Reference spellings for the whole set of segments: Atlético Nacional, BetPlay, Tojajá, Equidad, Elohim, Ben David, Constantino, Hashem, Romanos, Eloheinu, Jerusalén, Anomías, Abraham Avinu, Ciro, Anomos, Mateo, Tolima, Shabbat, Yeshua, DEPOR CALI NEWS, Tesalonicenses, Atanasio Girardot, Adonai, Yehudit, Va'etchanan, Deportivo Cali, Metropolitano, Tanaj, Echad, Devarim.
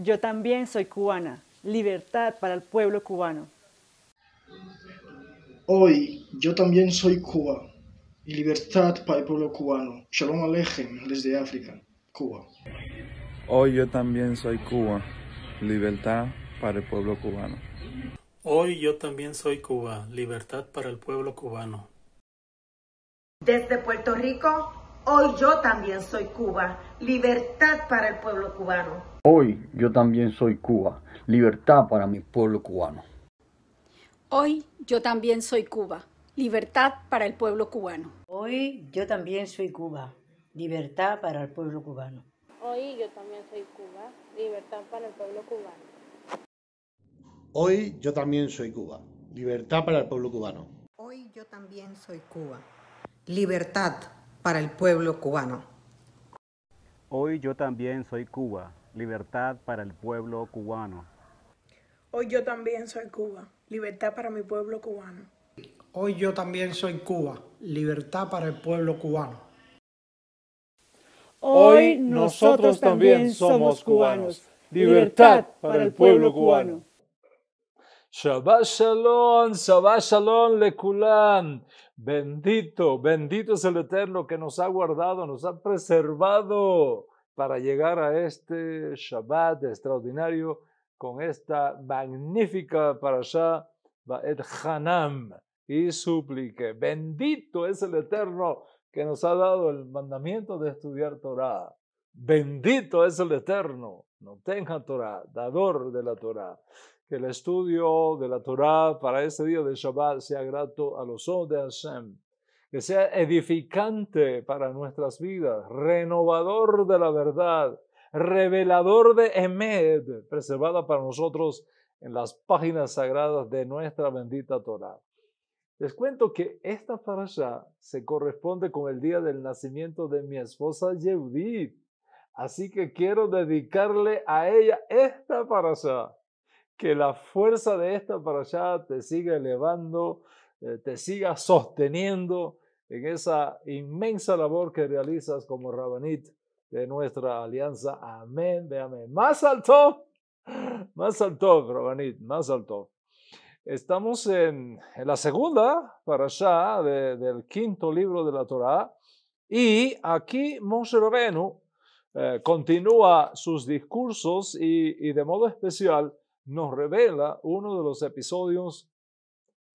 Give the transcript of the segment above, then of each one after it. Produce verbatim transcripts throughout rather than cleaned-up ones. Yo también soy cubana. Libertad para el pueblo cubano. Hoy, yo también soy Cuba. Y libertad para el pueblo cubano. Shalom Aleichem desde África, Cuba. Hoy yo también soy Cuba. Libertad para el pueblo cubano. Hoy yo también soy Cuba. Libertad para el pueblo cubano. Desde Puerto Rico, hoy yo también soy Cuba. Libertad para el pueblo cubano. Hoy yo también soy Cuba. Libertad para mi pueblo cubano. Hoy yo también soy Cuba. Libertad para el pueblo cubano. Hoy yo también soy Cuba. Libertad para el pueblo cubano. Hoy yo también soy Cuba. Libertad para el pueblo cubano. Hoy yo también soy Cuba. Libertad para el pueblo cubano. Hoy yo también soy Cuba. Libertad para el pueblo cubano. Hoy yo también soy Cuba. Libertad para el pueblo cubano. Hoy yo también soy Cuba. Libertad para mi pueblo cubano. Hoy yo también soy Cuba. Libertad para el pueblo cubano. Hoy nosotros también somos cubanos. Libertad para el pueblo cubano. Shabbat Shalom, Shabbat Shalom Lekulam. Bendito, bendito es el Eterno que nos ha guardado, nos ha preservado para llegar a este Shabbat extraordinario con esta magnífica parashá Va'etchanan y súplique. Bendito es el Eterno que nos ha dado el mandamiento de estudiar Torah. Bendito es el Eterno, no tenga Torah, dador de la Torah. Que el estudio de la Torah para este día de Shabbat sea grato a los ojos de Hashem. Que sea edificante para nuestras vidas, renovador de la verdad, revelador de Emed, preservada para nosotros en las páginas sagradas de nuestra bendita Torah. Les cuento que esta parashá se corresponde con el día del nacimiento de mi esposa Yehudit. Así que quiero dedicarle a ella esta parashá. Que la fuerza de esta parashá te siga elevando, te siga sosteniendo en esa inmensa labor que realizas como Rabanit de nuestra alianza. Amén, de amén. Más alto, más alto, Rabanit, más alto. Estamos en, en la segunda parashá de, del quinto libro de la Torá, y aquí Moshe Rabenu eh, continúa sus discursos y, y de modo especial nos revela uno de los episodios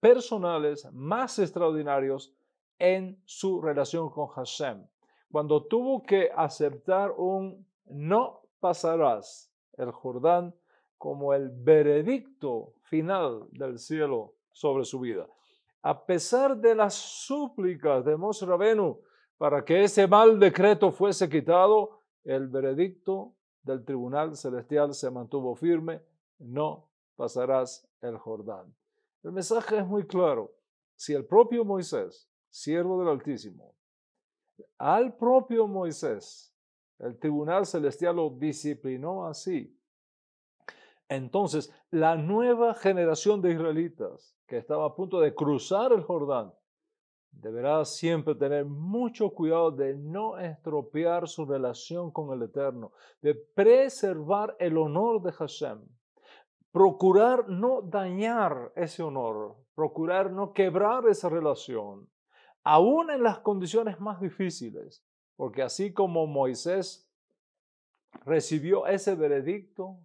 personales más extraordinarios en su relación con Hashem, cuando tuvo que aceptar un no pasarás el Jordán como el veredicto final del cielo sobre su vida. A pesar de las súplicas de Moshe Rabenu para que ese mal decreto fuese quitado, el veredicto del tribunal celestial se mantuvo firme: no pasarás el Jordán. El mensaje es muy claro. Si el propio Moisés, siervo del Altísimo, al propio Moisés, el tribunal celestial lo disciplinó así, entonces, la nueva generación de israelitas que estaba a punto de cruzar el Jordán deberá siempre tener mucho cuidado de no estropear su relación con el Eterno, de preservar el honor de Hashem, procurar no dañar ese honor, procurar no quebrar esa relación, aún en las condiciones más difíciles, porque así como Moisés recibió ese veredicto,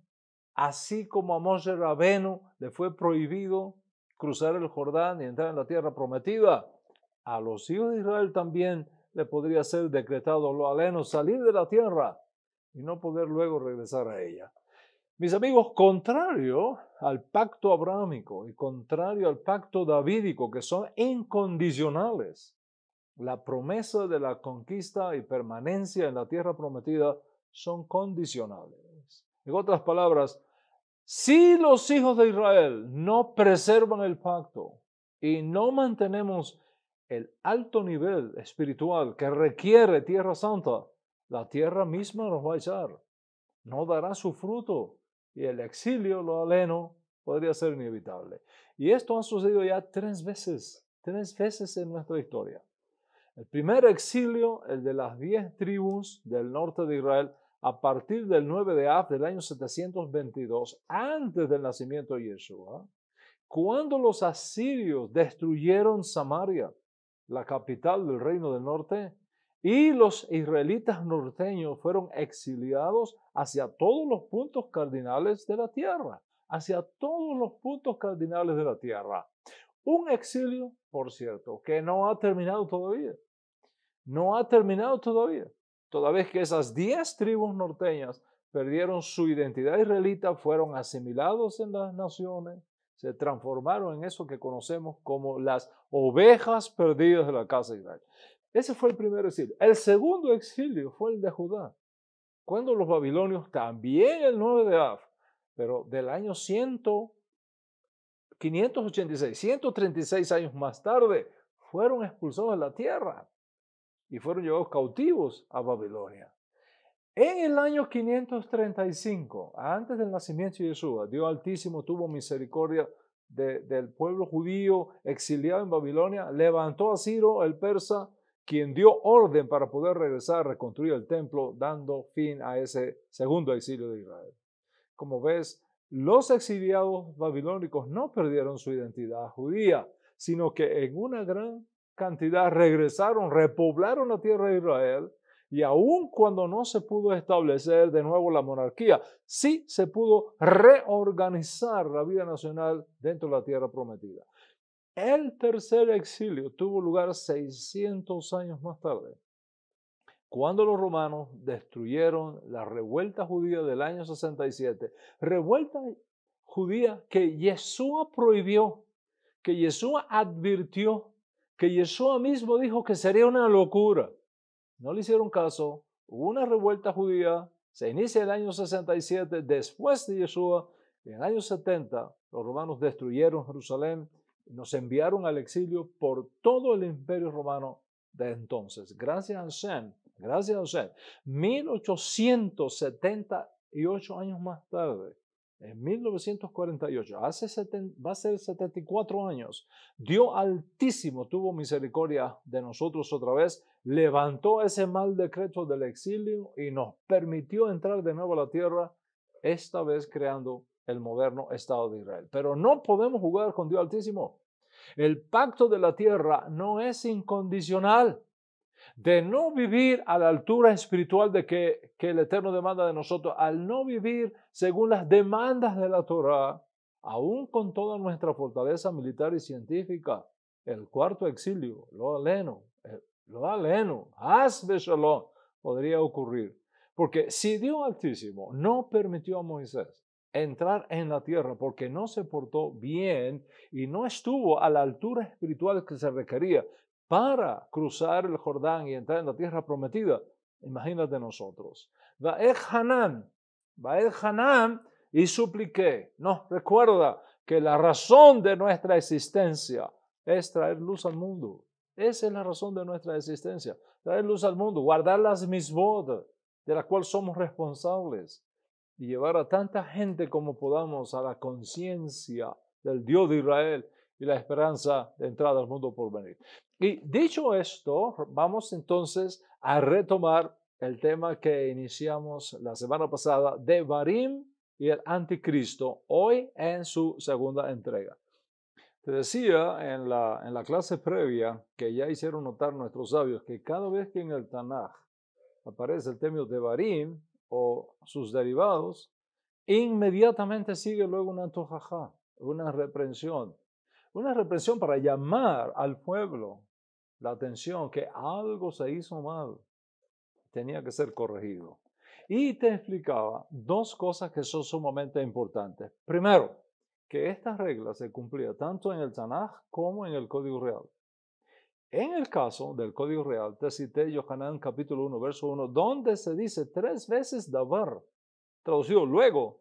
así como a Moshe Rabenu le fue prohibido cruzar el Jordán y entrar en la tierra prometida, a los hijos de Israel también le podría ser decretado lo aleno salir de la tierra y no poder luego regresar a ella. Mis amigos, contrario al pacto abrahámico y contrario al pacto davídico, que son incondicionales, la promesa de la conquista y permanencia en la tierra prometida son condicionales. En otras palabras, si los hijos de Israel no preservan el pacto y no mantenemos el alto nivel espiritual que requiere tierra santa, la tierra misma nos va a echar, no dará su fruto y el exilio, lo aleno, podría ser inevitable. Y esto ha sucedido ya tres veces, tres veces en nuestra historia. El primer exilio, el de las diez tribus del norte de Israel, a partir del nueve de Av del año setecientos veintidós, antes del nacimiento de Yeshua, cuando los asirios destruyeron Samaria, la capital del reino del norte, y los israelitas norteños fueron exiliados hacia todos los puntos cardinales de la tierra, hacia todos los puntos cardinales de la tierra. Un exilio, por cierto, que no ha terminado todavía. No ha terminado todavía. Toda vez que esas diez tribus norteñas perdieron su identidad israelita, fueron asimilados en las naciones, se transformaron en eso que conocemos como las ovejas perdidas de la casa de Israel. Ese fue el primer exilio. El segundo exilio fue el de Judá, cuando los babilonios, también el nueve de Av, pero del año cien, quinientos ochenta y seis, ciento treinta y seis años más tarde, fueron expulsados de la tierra y fueron llevados cautivos a Babilonia. En el año quinientos treinta y cinco, antes del nacimiento de Yeshua, Dios Altísimo tuvo misericordia de, del pueblo judío exiliado en Babilonia, levantó a Ciro el persa, quien dio orden para poder regresar a reconstruir el templo, dando fin a ese segundo exilio de Israel. Como ves, los exiliados babilónicos no perdieron su identidad judía, sino que en una gran cantidad regresaron, repoblaron la tierra de Israel, y aun cuando no se pudo establecer de nuevo la monarquía, sí se pudo reorganizar la vida nacional dentro de la tierra prometida. El tercer exilio tuvo lugar seiscientos años más tarde, cuando los romanos destruyeron la revuelta judía del año sesenta y siete. Revuelta judía que Yeshua prohibió, que Yeshua advirtió, que Yeshua mismo dijo que sería una locura. No le hicieron caso. Hubo una revuelta judía, se inicia el año sesenta y siete, después de Yeshua. En el año setenta, los romanos destruyeron Jerusalén. Nos enviaron al exilio por todo el imperio romano de entonces. Gracias a Hashem, gracias a Hashem. mil ochocientos setenta y ocho años más tarde, en mil novecientos cuarenta y ocho, hace va a ser setenta y cuatro años, Dios Altísimo tuvo misericordia de nosotros otra vez, levantó ese mal decreto del exilio y nos permitió entrar de nuevo a la tierra, esta vez creando el moderno Estado de Israel. Pero no podemos jugar con Dios Altísimo. El pacto de la tierra no es incondicional. De no vivir a la altura espiritual de que, que el Eterno demanda de nosotros, al no vivir según las demandas de la Torah, aún con toda nuestra fortaleza militar y científica, el cuarto exilio, lo aleno, lo aleno, haz de shalom, podría ocurrir. Porque si Dios Altísimo no permitió a Moisés entrar en la tierra porque no se portó bien y no estuvo a la altura espiritual que se requería para cruzar el Jordán y entrar en la tierra prometida, imagínate nosotros. Va'etchanan, Va'etchanan y supliqué. Nos recuerda que la razón de nuestra existencia es traer luz al mundo. Esa es la razón de nuestra existencia, traer luz al mundo, guardar las misbot de las cuales somos responsables, y llevar a tanta gente como podamos a la conciencia del Dios de Israel y la esperanza de entrada al mundo por venir. Y dicho esto, vamos entonces a retomar el tema que iniciamos la semana pasada, Devarim y el anticristo, hoy en su segunda entrega. Te decía en la, en la clase previa que ya hicieron notar nuestros sabios que cada vez que en el Tanaj aparece el término Devarim o sus derivados, inmediatamente sigue luego una tojajá, una reprensión. Una reprensión para llamar al pueblo la atención que algo se hizo mal, tenía que ser corregido. Y te explicaba dos cosas que son sumamente importantes. Primero, que esta regla se cumplía tanto en el Tanaj como en el Código Real. En el caso del Código Real, te cité Yohanan capítulo uno, verso uno, donde se dice tres veces davar, traducido luego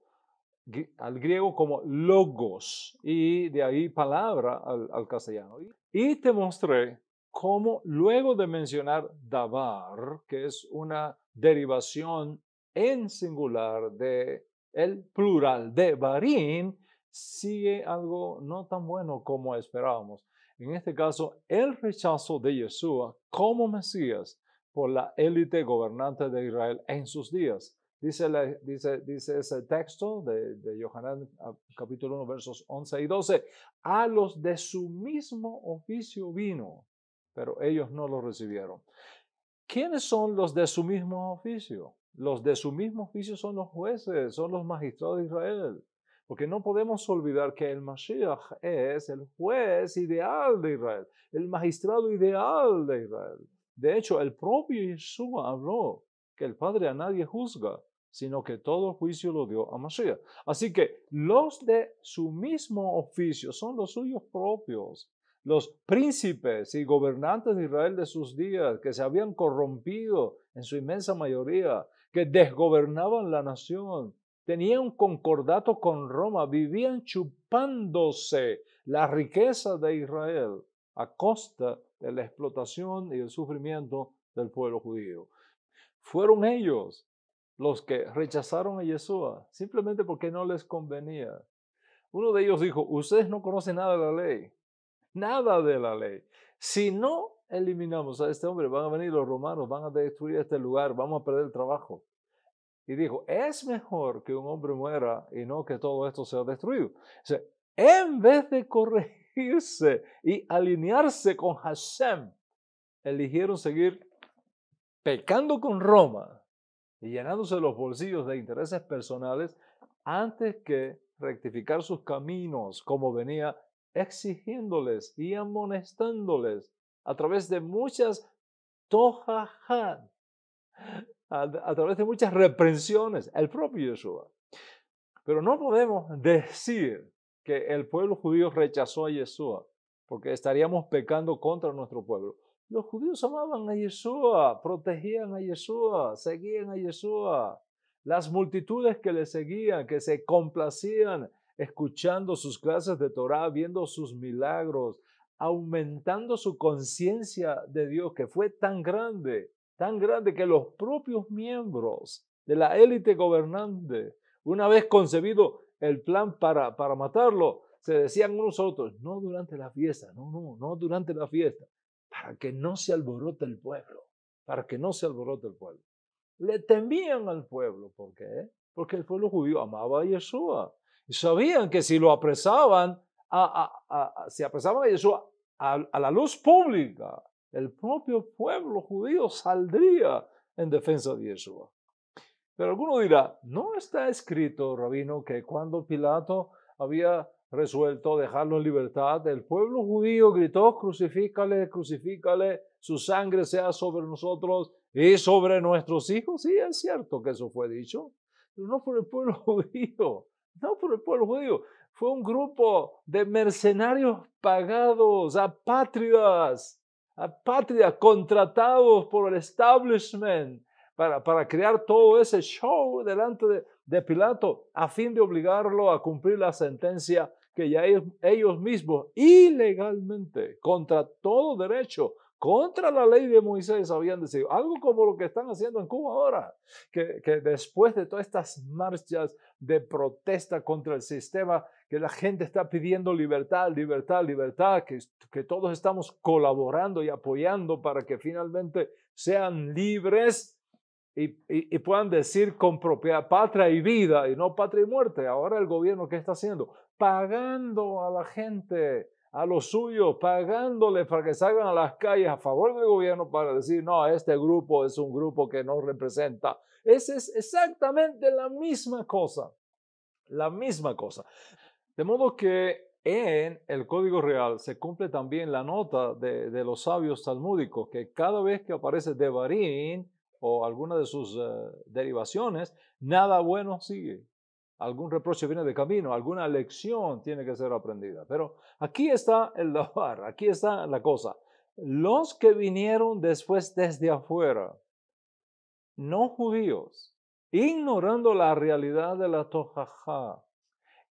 al griego como logos, y de ahí palabra al, al castellano. Y te mostré cómo luego de mencionar davar, que es una derivación en singular de el plural de barín, sigue algo no tan bueno como esperábamos. En este caso, el rechazo de Yeshua como Mesías por la élite gobernante de Israel en sus días, Dice, la, dice, dice ese texto de, de Yohanan, capítulo uno, versos once y doce. A los de su mismo oficio vino, pero ellos no lo recibieron. ¿Quiénes son los de su mismo oficio? Los de su mismo oficio son los jueces, son los magistrados de Israel. Porque no podemos olvidar que el Mashiach es el juez ideal de Israel, el magistrado ideal de Israel. De hecho, el propio Yeshua habló que el Padre a nadie juzga, sino que todo juicio lo dio a Mashiach. Así que los de su mismo oficio son los suyos propios. Los príncipes y gobernantes de Israel de sus días, que se habían corrompido en su inmensa mayoría, que desgobernaban la nación, tenían un concordato con Roma, vivían chupándose la riqueza de Israel a costa de la explotación y el sufrimiento del pueblo judío. Fueron ellos los que rechazaron a Yeshua, simplemente porque no les convenía. Uno de ellos dijo, ustedes no conocen nada de la ley, nada de la ley. Si no eliminamos a este hombre, van a venir los romanos, van a destruir este lugar, vamos a perder el trabajo. Y dijo, es mejor que un hombre muera y no que todo esto sea destruido. O sea, en vez de corregirse y alinearse con Hashem, eligieron seguir pecando con Roma y llenándose los bolsillos de intereses personales antes que rectificar sus caminos, como venía exigiéndoles y amonestándoles a través de muchas Tojajá. A, a través de muchas reprensiones, el propio Yeshua. Pero no podemos decir que el pueblo judío rechazó a Yeshua, porque estaríamos pecando contra nuestro pueblo. Los judíos amaban a Yeshua, protegían a Yeshua, seguían a Yeshua. Las multitudes que le seguían, que se complacían escuchando sus clases de Torah, viendo sus milagros, aumentando su conciencia de Dios, que fue tan grande, tan grande que los propios miembros de la élite gobernante, una vez concebido el plan para, para matarlo, se decían unos a otros, no durante la fiesta, no, no, no durante la fiesta, para que no se alborote el pueblo, para que no se alborote el pueblo. Le temían al pueblo, ¿por qué? Porque el pueblo judío amaba a Yeshua, y sabían que si lo apresaban, a, a, a, a, si apresaban a Yeshua a, a la luz pública, el propio pueblo judío saldría en defensa de Yeshua. Pero alguno dirá, ¿no está escrito, Rabino, que cuando Pilato había resuelto dejarlo en libertad, el pueblo judío gritó, crucifícale, crucifícale, su sangre sea sobre nosotros y sobre nuestros hijos? Sí, es cierto que eso fue dicho, pero no por el pueblo judío, no por el pueblo judío. Fue un grupo de mercenarios pagados, apátridas, apátridas, contratados por el establishment para, para crear todo ese show delante de, de Pilato a fin de obligarlo a cumplir la sentencia que ya ellos, ellos mismos ilegalmente, contra todo derecho, contra la ley de Moisés habían decidido. Algo como lo que están haciendo en Cuba ahora, que, que después de todas estas marchas de protesta contra el sistema, que la gente está pidiendo libertad, libertad, libertad, que, que todos estamos colaborando y apoyando para que finalmente sean libres y, y, y puedan decir con propiedad patria y vida y no patria y muerte. Ahora el gobierno, ¿qué está haciendo? Pagando a la gente, a los suyos, pagándoles para que salgan a las calles a favor del gobierno para decir, no, este grupo es un grupo que no representa. Esa es exactamente la misma cosa, la misma cosa. De modo que en el Código Real se cumple también la nota de, de los sabios talmúdicos, que cada vez que aparece Devarim o alguna de sus uh, derivaciones, nada bueno sigue. Algún reproche viene de camino, alguna lección tiene que ser aprendida. Pero aquí está el davar, aquí está la cosa. Los que vinieron después desde afuera, no judíos, ignorando la realidad de la Tojajá,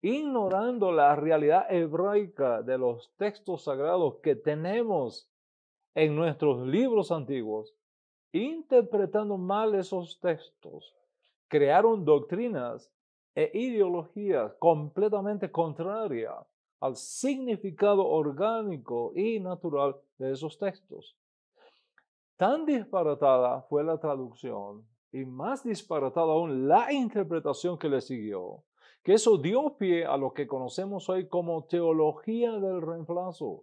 ignorando la realidad hebraica de los textos sagrados que tenemos en nuestros libros antiguos, interpretando mal esos textos, crearon doctrinas e ideologías completamente contrarias al significado orgánico y natural de esos textos. Tan disparatada fue la traducción y más disparatada aún la interpretación que le siguió, que eso dio pie a lo que conocemos hoy como teología del reemplazo,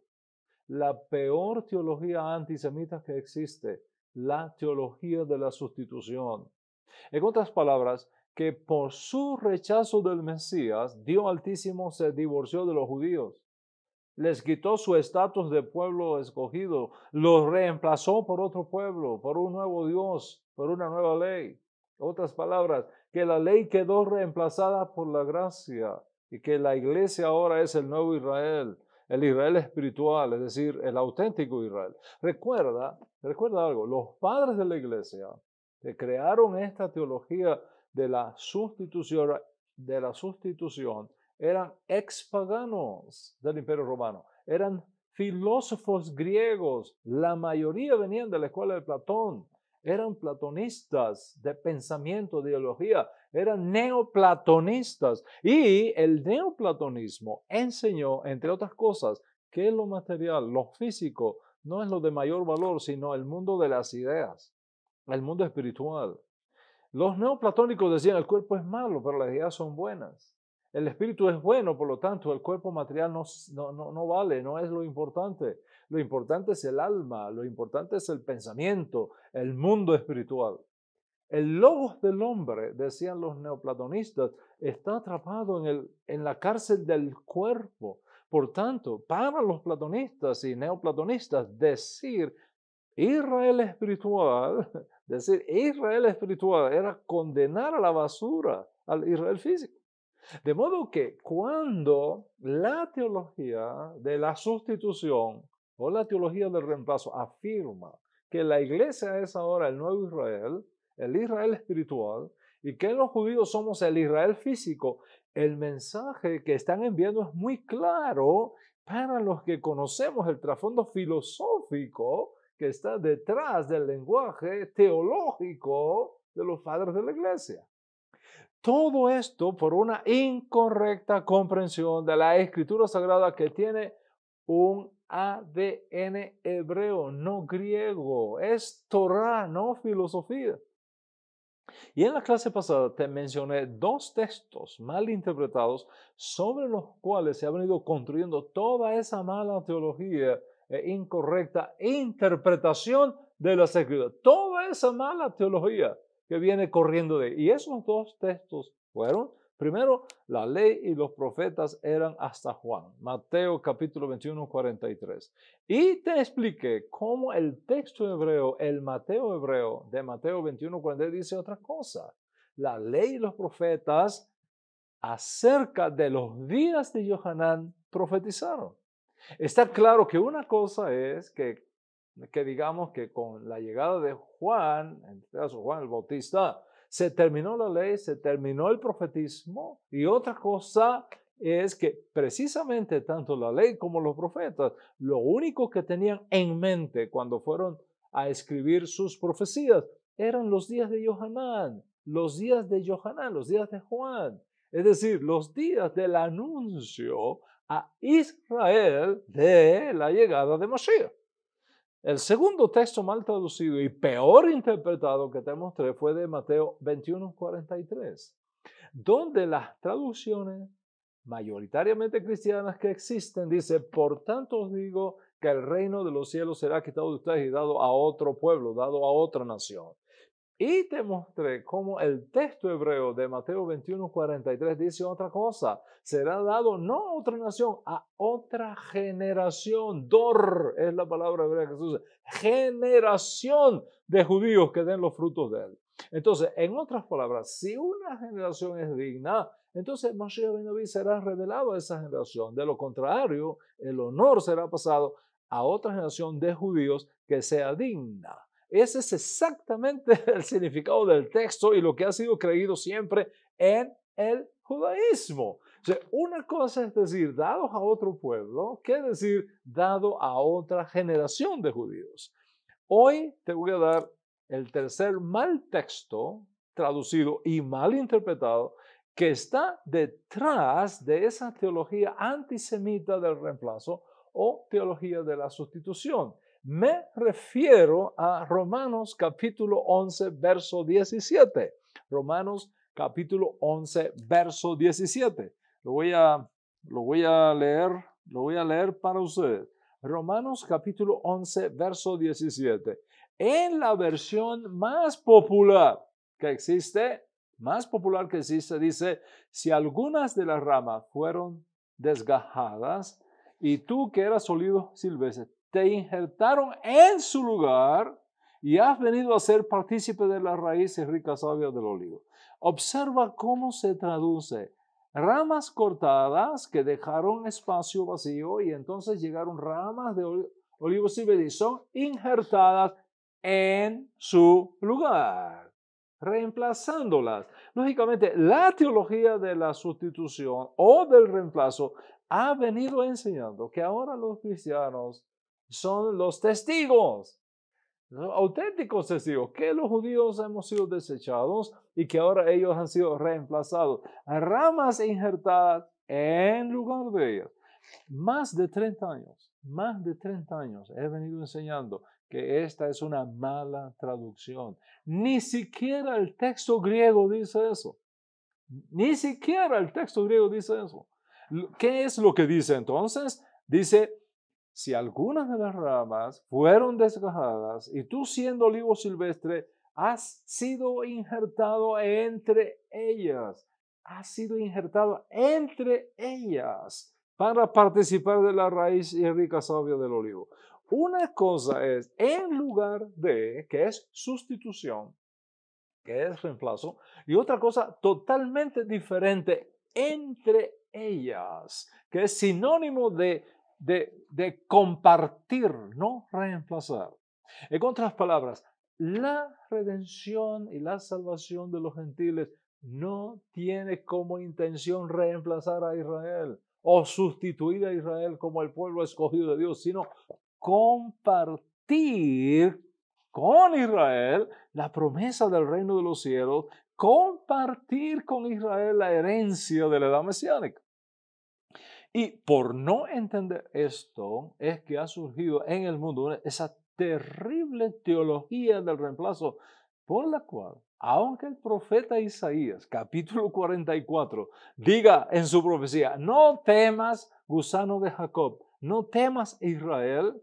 la peor teología antisemita que existe, la teología de la sustitución. En otras palabras, que por su rechazo del Mesías, Dios Altísimo se divorció de los judíos, les quitó su estatus de pueblo escogido, los reemplazó por otro pueblo, por un nuevo Dios, por una nueva ley. Otras palabras, que la ley quedó reemplazada por la gracia y que la iglesia ahora es el nuevo Israel, el Israel espiritual, es decir, el auténtico Israel. Recuerda, recuerda algo, los padres de la iglesia que crearon esta teología de la sustitución, de la sustitución eran expaganos del Imperio Romano, eran filósofos griegos, la mayoría venían de la escuela de Platón, eran platonistas de pensamiento, de ideología, eran neoplatonistas. Y el neoplatonismo enseñó, entre otras cosas, que lo material, lo físico, no es lo de mayor valor, sino el mundo de las ideas, el mundo espiritual. Los neoplatónicos decían, el cuerpo es malo, pero las ideas son buenas. El espíritu es bueno, por lo tanto, el cuerpo material no, no, no, no vale, no es lo importante. Lo importante es el alma, lo importante es el pensamiento, el mundo espiritual. El logos del hombre, decían los neoplatonistas, está atrapado en, el, en la cárcel del cuerpo. Por tanto, para los platonistas y neoplatonistas, decir Israel espiritual, decir Israel espiritual era condenar a la basura al Israel físico. De modo que cuando la teología de la sustitución o la teología del reemplazo afirma que la iglesia es ahora el nuevo Israel, el Israel espiritual, y que los judíos somos el Israel físico, el mensaje que están enviando es muy claro para los que conocemos el trasfondo filosófico que está detrás del lenguaje teológico de los padres de la iglesia. Todo esto por una incorrecta comprensión de la Escritura Sagrada que tiene un A D N hebreo, no griego. Es Torah, no filosofía. Y en la clase pasada te mencioné dos textos mal interpretados sobre los cuales se ha venido construyendo toda esa mala teología e incorrecta interpretación de las Escrituras. Toda esa mala teología que viene corriendo de ahí. Y esos dos textos fueron, primero, la ley y los profetas eran hasta Juan, Mateo capítulo veintiuno, cuarenta y tres. Y te expliqué cómo el texto hebreo, el Mateo hebreo de Mateo veintiuno, cuarenta y tres dice otra cosa. La ley y los profetas acerca de los días de Yohanan profetizaron. Está claro que una cosa es que que digamos que con la llegada de Juan, en este caso Juan el Bautista, se terminó la ley, se terminó el profetismo, y otra cosa es que precisamente tanto la ley como los profetas, lo único que tenían en mente cuando fueron a escribir sus profecías eran los días de Yohanan, los días de Yohanan, los días de Juan, es decir, los días del anuncio a Israel de la llegada de Mashiach. El segundo texto mal traducido y peor interpretado que te mostré fue de Mateo veintiuno, cuarenta y tres, donde las traducciones mayoritariamente cristianas que existen dice, por tanto os digo que el reino de los cielos será quitado de ustedes y dado a otro pueblo, dado a otra nación. Y te mostré cómo el texto hebreo de Mateo veintiuno, cuarenta y tres dice otra cosa, será dado no a otra nación, a otra generación. Dor es la palabra hebrea que se usa. Generación de judíos que den los frutos de él. Entonces, en otras palabras, si una generación es digna, entonces Mashiach Ben David será revelado a esa generación. De lo contrario, el honor será pasado a otra generación de judíos que sea digna. Ese es exactamente el significado del texto y lo que ha sido creído siempre en el judaísmo. O sea, una cosa es decir, dados a otro pueblo, que decir, dado a otra generación de judíos. Hoy te voy a dar el tercer mal texto traducido y mal interpretado que está detrás de esa teología antisemita del reemplazo o teología de la sustitución. Me refiero a Romanos capítulo once, verso diecisiete. Romanos capítulo once, verso diecisiete. Lo voy a, lo voy a leer, lo voy a leer para ustedes. Romanos capítulo once, verso diecisiete. En la versión más popular que existe, más popular que existe, dice, si algunas de las ramas fueron desgajadas y tú que eras olivo silvestre, te injertaron en su lugar y has venido a ser partícipe de las raíces ricas sabias del olivo. Observa cómo se traduce. Ramas cortadas que dejaron espacio vacío y entonces llegaron ramas de ol olivo silvestre y son injertadas en su lugar, reemplazándolas. Lógicamente, la teología de la sustitución o del reemplazo ha venido enseñando que ahora los cristianos son los testigos, los auténticos testigos, que los judíos hemos sido desechados y que ahora ellos han sido reemplazados. Ramas injertadas en lugar de ellas. Más de treinta años, más de treinta años he venido enseñando que esta es una mala traducción. Ni siquiera el texto griego dice eso. Ni siquiera el texto griego dice eso. ¿Qué es lo que dice entonces? Dice, si algunas de las ramas fueron desgajadas y tú siendo olivo silvestre has sido injertado entre ellas, has sido injertado entre ellas para participar de la raíz y rica savia del olivo. Una cosa es en lugar de, que es sustitución, que es reemplazo, y otra cosa totalmente diferente entre ellas, que es sinónimo de De, de compartir, no reemplazar. En otras palabras, la redención y la salvación de los gentiles no tiene como intención reemplazar a Israel o sustituir a Israel como el pueblo escogido de Dios, sino compartir con Israel la promesa del reino de los cielos, compartir con Israel la herencia de la edad mesiánica. Y por no entender esto, es que ha surgido en el mundo esa terrible teología del reemplazo, por la cual, aunque el profeta Isaías, capítulo cuarenta y cuatro, diga en su profecía, no temas, gusano de Jacob, no temas, Israel,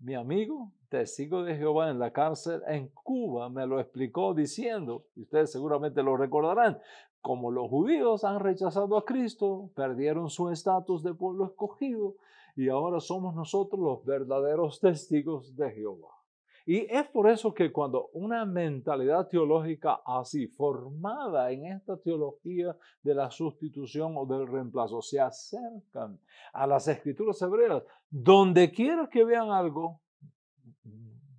mi amigo, testigo de Jehová en la cárcel en Cuba, me lo explicó diciendo, y ustedes seguramente lo recordarán, como los judíos han rechazado a Cristo, perdieron su estatus de pueblo escogido y ahora somos nosotros los verdaderos testigos de Jehová. Y es por eso que cuando una mentalidad teológica así, formada en esta teología de la sustitución o del reemplazo, se acercan a las escrituras hebreas, donde quiera que vean algo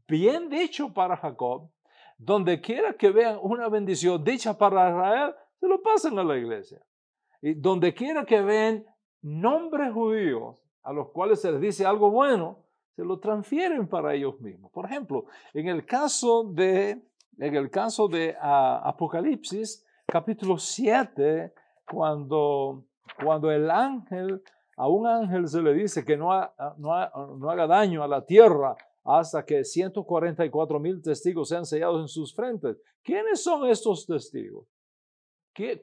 bien dicho para Jacob, donde quiera que vean una bendición dicha para Israel, se lo pasan a la iglesia. Y donde quiera que ven nombres judíos a los cuales se les dice algo bueno, se lo transfieren para ellos mismos. Por ejemplo, en el caso de, en el caso de uh, Apocalipsis, capítulo siete, cuando, cuando el ángel, a un ángel se le dice que no, ha, no, ha, no haga daño a la tierra hasta que ciento cuarenta y cuatro mil testigos sean sellados en sus frentes. ¿Quiénes son estos testigos?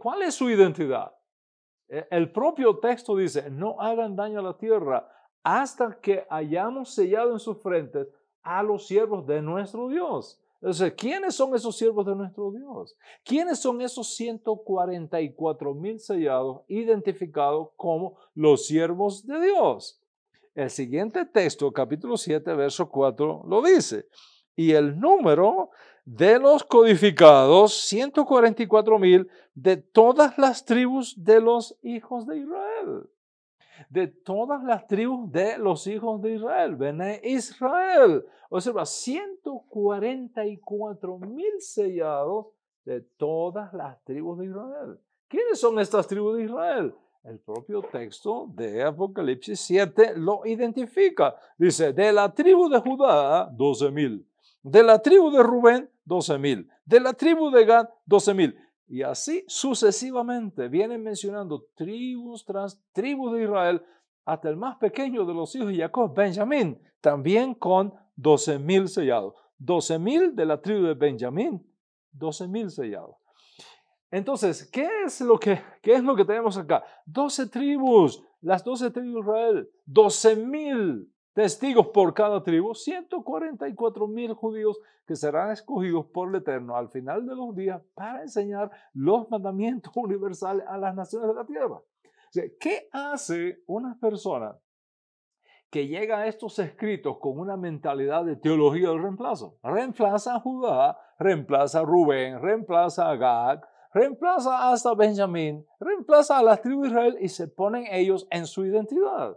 ¿Cuál es su identidad? El propio texto dice, no hagan daño a la tierra hasta que hayamos sellado en sus frentes a los siervos de nuestro Dios. Entonces, ¿quiénes son esos siervos de nuestro Dios? ¿Quiénes son esos ciento cuarenta y cuatro mil sellados identificados como los siervos de Dios? El siguiente texto, capítulo siete, verso cuatro, lo dice. Y el número de los codificados, ciento cuarenta y cuatro mil, de todas las tribus de los hijos de Israel. De todas las tribus de los hijos de Israel. Bene Israel. Observa, ciento cuarenta y cuatro mil sellados de todas las tribus de Israel. ¿Quiénes son estas tribus de Israel? El propio texto de Apocalipsis siete lo identifica. Dice, de la tribu de Judá, doce mil. De la tribu de Rubén, doce mil. De la tribu de Gad, doce mil. Y así sucesivamente vienen mencionando tribus tras tribus de Israel, hasta el más pequeño de los hijos de Jacob, Benjamín, también con doce mil sellados. doce mil de la tribu de Benjamín, doce mil sellados. Entonces, ¿qué es lo que, qué es lo que tenemos acá? doce tribus, las doce tribus de Israel, doce mil testigos por cada tribu, ciento cuarenta y cuatro mil judíos que serán escogidos por el Eterno al final de los días para enseñar los mandamientos universales a las naciones de la tierra. O sea, ¿qué hace una persona que llega a estos escritos con una mentalidad de teología del reemplazo? Reemplaza a Judá, reemplaza a Rubén, reemplaza a Gad, reemplaza hasta Benjamín, reemplaza a las tribus de Israel y se ponen ellos en su identidad.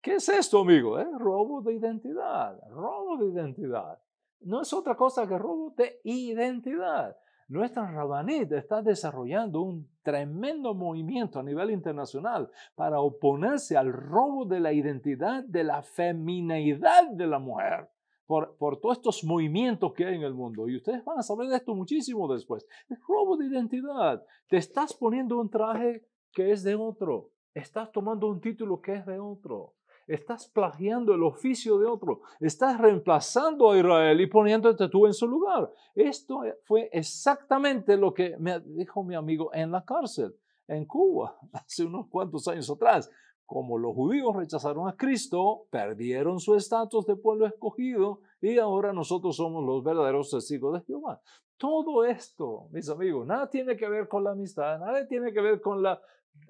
¿Qué es esto, amigo? ¿Eh? Robo de identidad, robo de identidad. No es otra cosa que robo de identidad. Nuestra Rabanit está desarrollando un tremendo movimiento a nivel internacional para oponerse al robo de la identidad, de la femineidad de la mujer. Por, por todos estos movimientos que hay en el mundo. Y ustedes van a saber de esto muchísimo después. El robo de identidad. Te estás poniendo un traje que es de otro. Estás tomando un título que es de otro. Estás plagiando el oficio de otro. Estás reemplazando a Israel y poniéndote tú en su lugar. Esto fue exactamente lo que me dijo mi amigo en la cárcel, en Cuba, hace unos cuantos años atrás. Como los judíos rechazaron a Cristo, perdieron su estatus de pueblo escogido y ahora nosotros somos los verdaderos testigos de Jehová. Todo esto, mis amigos, nada tiene que ver con la amistad, nada tiene que ver con la,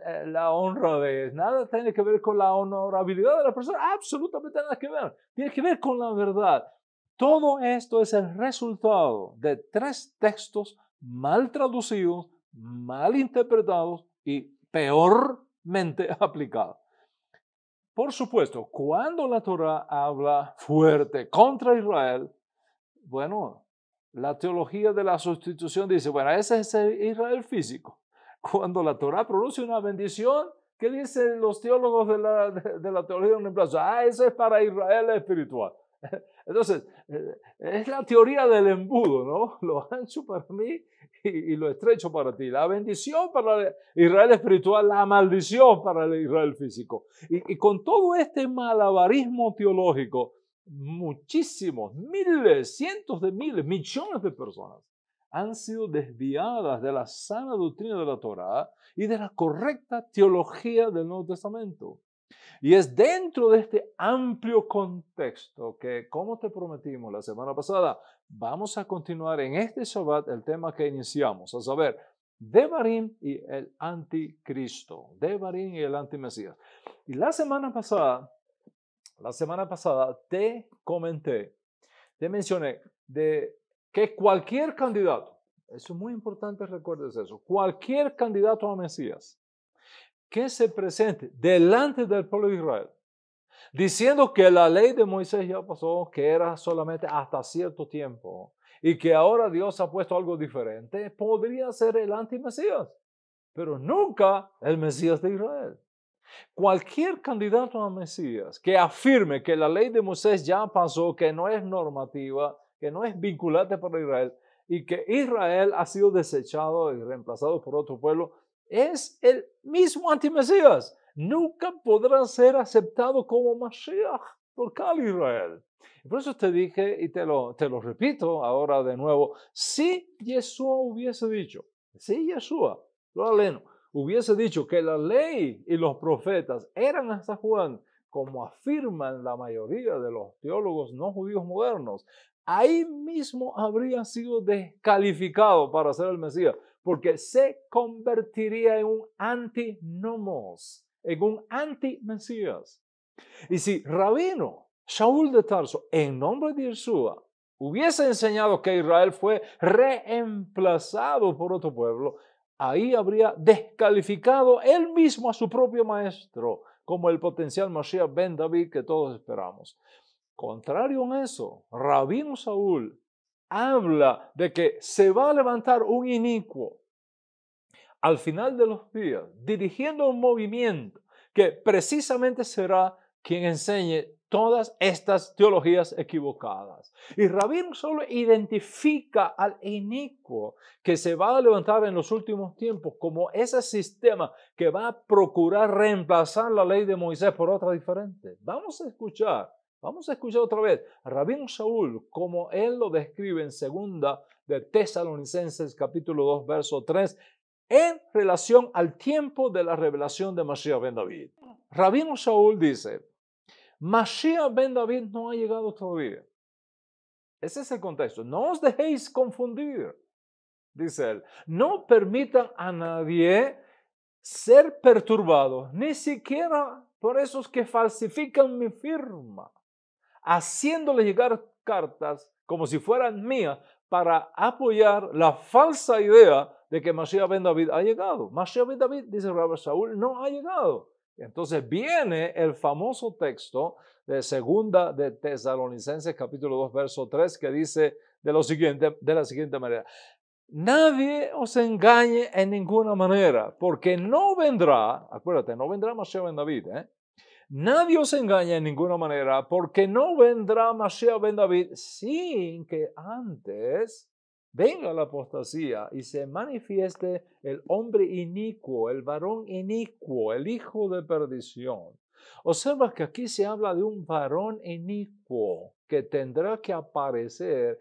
eh, la honradez, nada tiene que ver con la honorabilidad de la persona, absolutamente nada que ver. Tiene que ver con la verdad. Todo esto es el resultado de tres textos mal traducidos, mal interpretados y peormente aplicados. Por supuesto, cuando la Torah habla fuerte contra Israel, bueno, la teología de la sustitución dice, bueno, ese es el Israel físico. Cuando la Torah produce una bendición, ¿qué dicen los teólogos de la, de, de la teología de un reemplazo? Ah, eso es para Israel espiritual. Entonces, es la teoría del embudo, ¿no? Lo ancho para mí y, y lo estrecho para ti. La bendición para Israel espiritual, la maldición para el Israel físico. Y, y con todo este malabarismo teológico, muchísimos, miles, cientos de miles, millones de personas han sido desviadas de la sana doctrina de la Torá y de la correcta teología del Nuevo Testamento. Y es dentro de este amplio contexto que, como te prometimos la semana pasada, vamos a continuar en este Shabbat el tema que iniciamos, a saber, Devarim y el anticristo, Devarim y el antimesías. Y la semana pasada, la semana pasada te comenté, te mencioné de que cualquier candidato, eso es muy importante, recuerdes eso, cualquier candidato a Mesías, que se presente delante del pueblo de Israel, diciendo que la ley de Moisés ya pasó, que era solamente hasta cierto tiempo, y que ahora Dios ha puesto algo diferente, podría ser el antimesías, pero nunca el Mesías de Israel. Cualquier candidato a Mesías que afirme que la ley de Moisés ya pasó, que no es normativa, que no es vinculante para Israel, y que Israel ha sido desechado y reemplazado por otro pueblo, es el mismo antimesías. Nunca podrá ser aceptado como Mashiach por Cal Israel. Por eso te dije, y te lo, te lo repito ahora de nuevo, si Yeshua hubiese dicho, si Yeshua, lo aleno, hubiese dicho que la ley y los profetas eran hasta Juan, como afirman la mayoría de los teólogos no judíos modernos, ahí mismo habría sido descalificado para ser el Mesías, porque se convertiría en un antinomos, en un anti-Mesías. Y si Rabino Saúl de Tarso, en nombre de Yeshua, hubiese enseñado que Israel fue reemplazado por otro pueblo, ahí habría descalificado él mismo a su propio maestro, como el potencial Mashiach Ben David que todos esperamos. Contrario a eso, Rabino Saúl habla de que se va a levantar un inicuo al final de los días, dirigiendo un movimiento que precisamente será quien enseñe todas estas teologías equivocadas. Y Rabino solo identifica al inicuo que se va a levantar en los últimos tiempos como ese sistema que va a procurar reemplazar la ley de Moisés por otra diferente. Vamos a escuchar Vamos a escuchar otra vez Rabino Saúl, como él lo describe en segunda de Tesalonicenses capítulo dos, verso tres, en relación al tiempo de la revelación de Mashiach ben David. Rabino Saúl dice, Mashiach ben David no ha llegado todavía. Ese es el contexto. No os dejéis confundir, dice él. No permitan a nadie ser perturbados, ni siquiera por esos que falsifican mi firma, haciéndole llegar cartas como si fueran mías para apoyar la falsa idea de que Mashiach ben David ha llegado. Mashiach ben David, dice Rabino Saúl, no ha llegado. Entonces viene el famoso texto de segunda de Tesalonicenses capítulo dos, verso tres, que dice de, lo siguiente, de la siguiente manera. Nadie os engañe en ninguna manera, porque no vendrá, acuérdate, no vendrá Mashiach ben David, ¿eh? Nadie os engañe en ninguna manera, porque no vendrá Mashiach ben David sin que antes venga la apostasía y se manifieste el hombre inicuo, el varón inicuo, el hijo de perdición. Observa que aquí se habla de un varón inicuo que tendrá que aparecer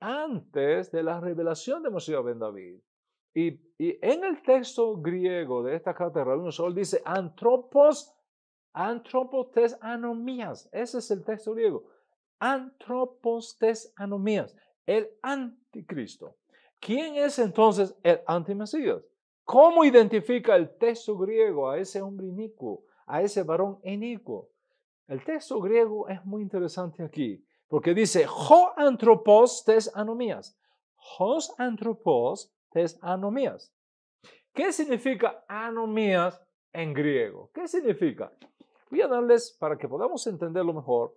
antes de la revelación de Moshe ben David. Y, y en el texto griego de esta carta de Rabino Saúl dice Antropos, Antropos tes Anomías. Ese es el texto griego. Antropos tes Anomías. El anticristo. ¿Quién es entonces el antimesías? ¿Cómo identifica el texto griego a ese hombre inicuo, a ese varón inicuo? El texto griego es muy interesante aquí, porque dice, Ho antropos tes anomías. Hos antropos tes anomías. ¿Qué significa anomías en griego? ¿Qué significa? Voy a darles, para que podamos entenderlo mejor,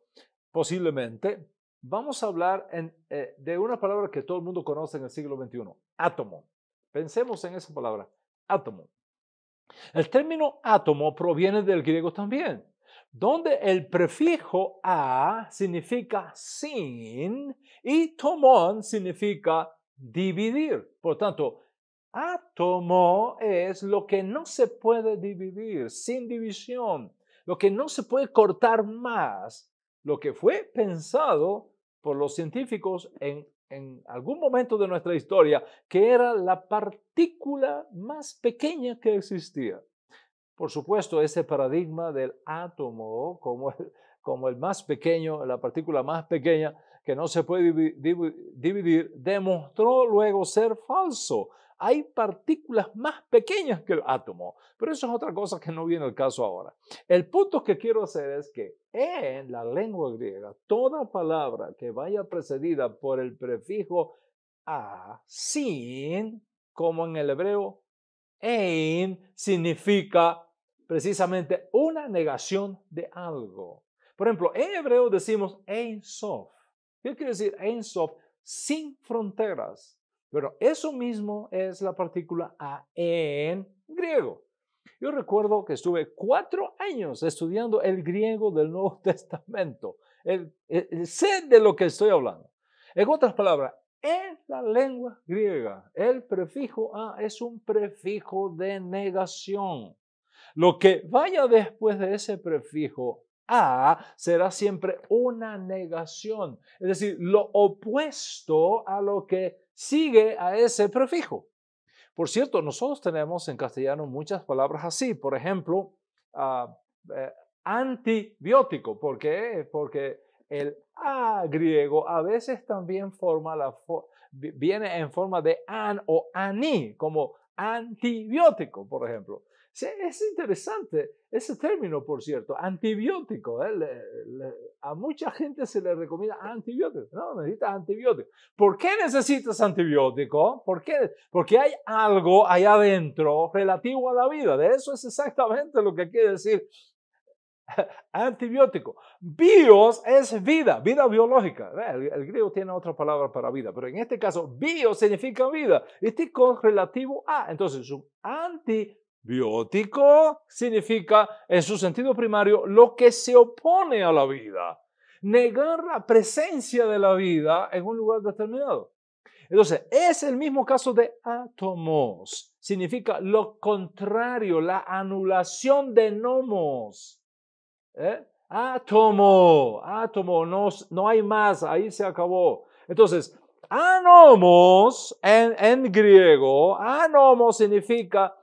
posiblemente, vamos a hablar en, eh, de una palabra que todo el mundo conoce en el siglo veintiuno, átomo. Pensemos en esa palabra, átomo. El término átomo proviene del griego también, donde el prefijo a significa sin y tomón significa dividir. Por tanto, átomo es lo que no se puede dividir, sin división, lo que no se puede cortar más, lo que fue pensado por los científicos en, en algún momento de nuestra historia, que era la partícula más pequeña que existía. Por supuesto, ese paradigma del átomo como el, como el más pequeño, la partícula más pequeña que no se puede dividir, demostró luego ser falso. Hay partículas más pequeñas que el átomo, pero eso es otra cosa que no viene al caso ahora. El punto que quiero hacer es que en la lengua griega, toda palabra que vaya precedida por el prefijo a, sin, como en el hebreo, ein, significa precisamente una negación de algo. Por ejemplo, en hebreo decimos ein sof. ¿Qué quiere decir ein sof? Sin fronteras. Pero eso mismo es la partícula a en griego. Yo recuerdo que estuve cuatro años estudiando el griego del Nuevo Testamento. El, el, el sé de lo que estoy hablando. En otras palabras, en la lengua griega, el prefijo a es un prefijo de negación. Lo que vaya después de ese prefijo a será siempre una negación. Es decir, lo opuesto a lo que sigue a ese prefijo. Por cierto, nosotros tenemos en castellano muchas palabras así. Por ejemplo, uh, eh, antibiótico. ¿Por qué? Porque el a griego a veces también forma la for viene en forma de an o aní, como antibiótico, por ejemplo. Sí, es interesante ese término, por cierto, antibiótico. ¿eh? Le, le, a mucha gente se le recomienda antibiótico. No, necesitas antibiótico. ¿Por qué necesitas antibiótico? ¿Por qué? Porque hay algo allá adentro relativo a la vida. De eso es exactamente lo que quiere decir antibiótico. Bios es vida, vida biológica. El, el griego tiene otra palabra para vida, pero en este caso, bios significa vida. Este es relativo a. Entonces, un antibiótico. Biótico significa, en su sentido primario, lo que se opone a la vida. Negar la presencia de la vida en un lugar determinado. Entonces, es el mismo caso de átomos. Significa lo contrario, la anulación de nomos. ¿Eh? átomo, átomo, no, no hay más, ahí se acabó. Entonces, anomos en, en griego, anomos significa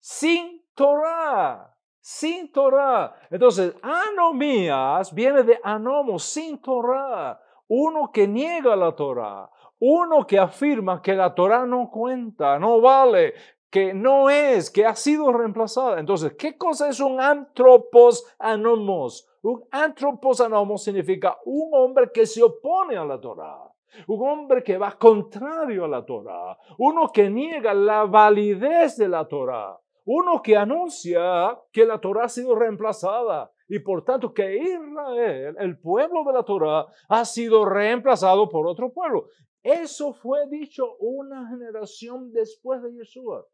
sin Torah, sin Torah. Entonces, anomías viene de anomos, sin Torah. Uno que niega la Torah, uno que afirma que la Torah no cuenta, no vale, que no es, que ha sido reemplazada. Entonces, ¿qué cosa es un antropos anomos? Un antropos anomos significa un hombre que se opone a la Torah, un hombre que va contrario a la Torah, uno que niega la validez de la Torah, uno que anuncia que la Torah ha sido reemplazada. Y por tanto que Israel, el pueblo de la Torah, ha sido reemplazado por otro pueblo. Eso fue dicho una generación después de Yeshua,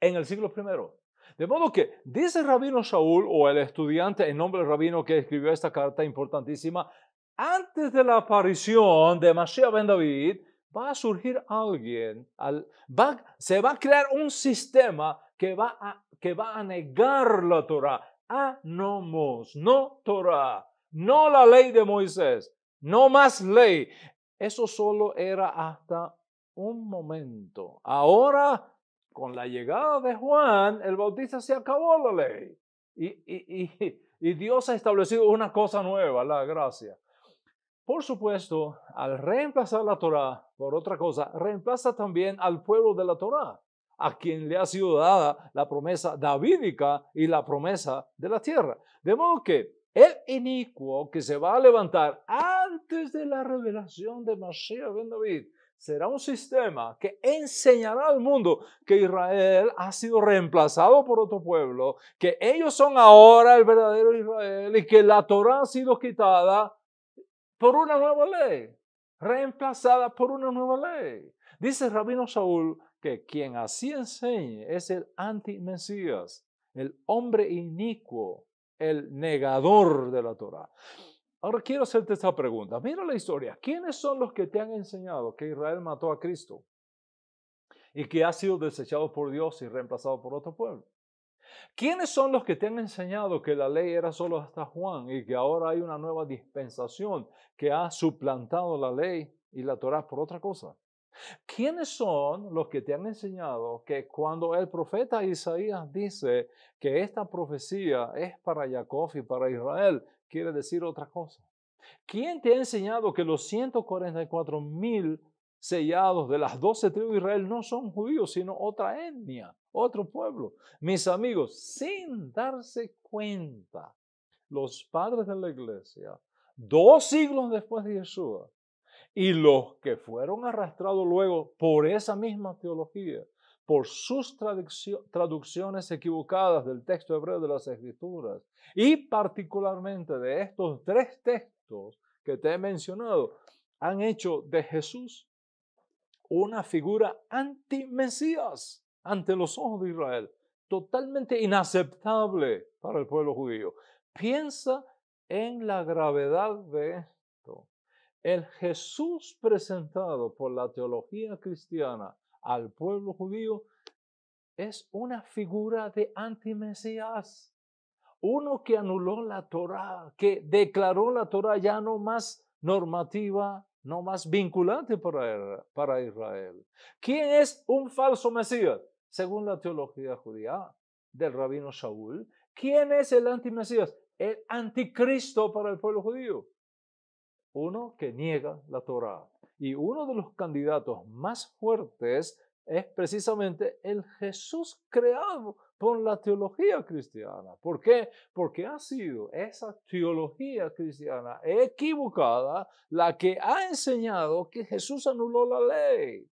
en el siglo primero. De modo que dice el Rabino Saúl, o el estudiante en nombre del Rabino que escribió esta carta importantísima, antes de la aparición de Mashiach Ben David, va a surgir alguien, va, se va a crear un sistema que va a, que va a negar la Torah. Anomos, no Torah, no la ley de Moisés, no más ley. Eso solo era hasta un momento. Ahora, con la llegada de Juan el Bautista, se acabó la ley. Y, y, y, y Dios ha establecido una cosa nueva, la gracia. Por supuesto, al reemplazar la Torah por otra cosa, reemplaza también al pueblo de la Torah, a quien le ha sido dada la promesa davídica y la promesa de la tierra. De modo que el inicuo que se va a levantar antes de la revelación de Mashiach ben David será un sistema que enseñará al mundo que Israel ha sido reemplazado por otro pueblo, que ellos son ahora el verdadero Israel y que la Torah ha sido quitada por una nueva ley, reemplazada por una nueva ley. Dice Rabino Saúl que quien así enseñe es el anti-mesías, el hombre inicuo, el negador de la Torah. Ahora quiero hacerte esta pregunta. Mira la historia. ¿Quiénes son los que te han enseñado que Israel mató a Cristo y que ha sido desechado por Dios y reemplazado por otro pueblo? ¿Quiénes son los que te han enseñado que la ley era solo hasta Juan y que ahora hay una nueva dispensación que ha suplantado la ley y la Torah por otra cosa? ¿Quiénes son los que te han enseñado que cuando el profeta Isaías dice que esta profecía es para Jacob y para Israel, quiere decir otra cosa? ¿Quién te ha enseñado que los ciento cuarenta y cuatro mil sellados de las doce tribus de Israel no son judíos, sino otra etnia, otro pueblo? Mis amigos, sin darse cuenta, los padres de la iglesia, dos siglos después de Yeshua, y los que fueron arrastrados luego por esa misma teología, por sus traducciones equivocadas del texto hebreo de las Escrituras, y particularmente de estos tres textos que te he mencionado, han hecho de Jesús una figura anti-mesías ante los ojos de Israel, totalmente inaceptable para el pueblo judío. Piensa en la gravedad de esto. El Jesús presentado por la teología cristiana al pueblo judío es una figura de antimesías. Uno que anuló la Torah, que declaró la Torah ya no más normativa, no más vinculante para Israel. ¿Quién es un falso mesías? Según la teología judía del Rabino Saúl, ¿quién es el antimesías? El anticristo para el pueblo judío. Uno que niega la Torá. Y uno de los candidatos más fuertes es precisamente el Jesús creado por la teología cristiana. ¿Por qué? Porque ha sido esa teología cristiana equivocada la que ha enseñado que Jesús anuló la ley.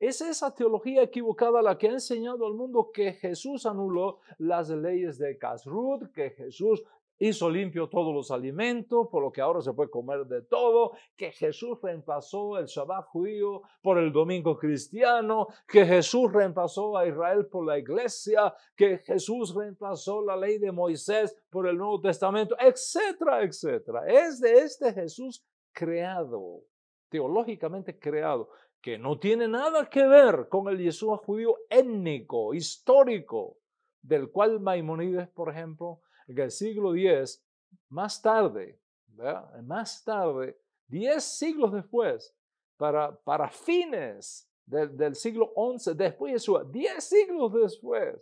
Es esa teología equivocada la que ha enseñado al mundo que Jesús anuló las leyes de Kashrut, que Jesús hizo limpio todos los alimentos, por lo que ahora se puede comer de todo, que Jesús reemplazó el Shabbat judío por el domingo cristiano, que Jesús reemplazó a Israel por la iglesia, que Jesús reemplazó la ley de Moisés por el Nuevo Testamento, etcétera, etcétera. Es de este Jesús creado, teológicamente creado, que no tiene nada que ver con el Yeshua judío étnico, histórico, del cual Maimonides, por ejemplo, en el siglo diez más tarde, ¿verdad? más tarde, diez siglos después, para, para fines de, del siglo once, después de Yeshua, diez siglos después,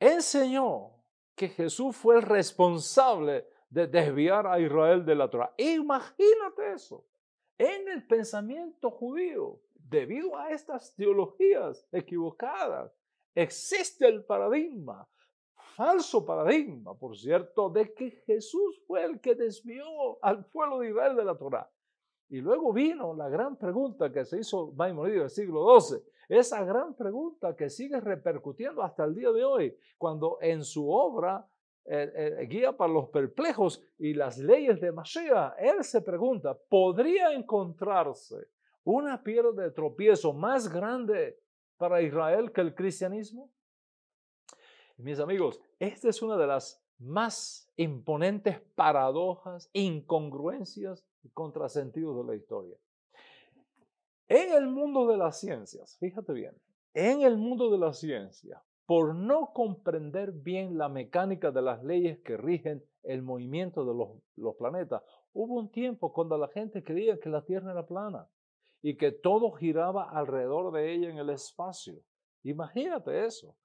enseñó que Jesús fue el responsable de desviar a Israel de la Torah. Imagínate eso. En el pensamiento judío, debido a estas teologías equivocadas, existe el paradigma, falso paradigma, por cierto, de que Jesús fue el que desvió al pueblo de Israel de la Torah. Y luego vino la gran pregunta que se hizo Maimonides en el siglo doce. Esa gran pregunta que sigue repercutiendo hasta el día de hoy, cuando en su obra eh, eh, Guía para los Perplejos y las Leyes de Mashiach, él se pregunta, ¿podría encontrarse una piedra de tropiezo más grande para Israel que el cristianismo? Mis amigos, esta es una de las más imponentes paradojas, incongruencias y contrasentidos de la historia. En el mundo de las ciencias, fíjate bien, en el mundo de las ciencias, por no comprender bien la mecánica de las leyes que rigen el movimiento de los, los planetas, hubo un tiempo cuando la gente creía que la Tierra era plana y que todo giraba alrededor de ella en el espacio. Imagínate eso.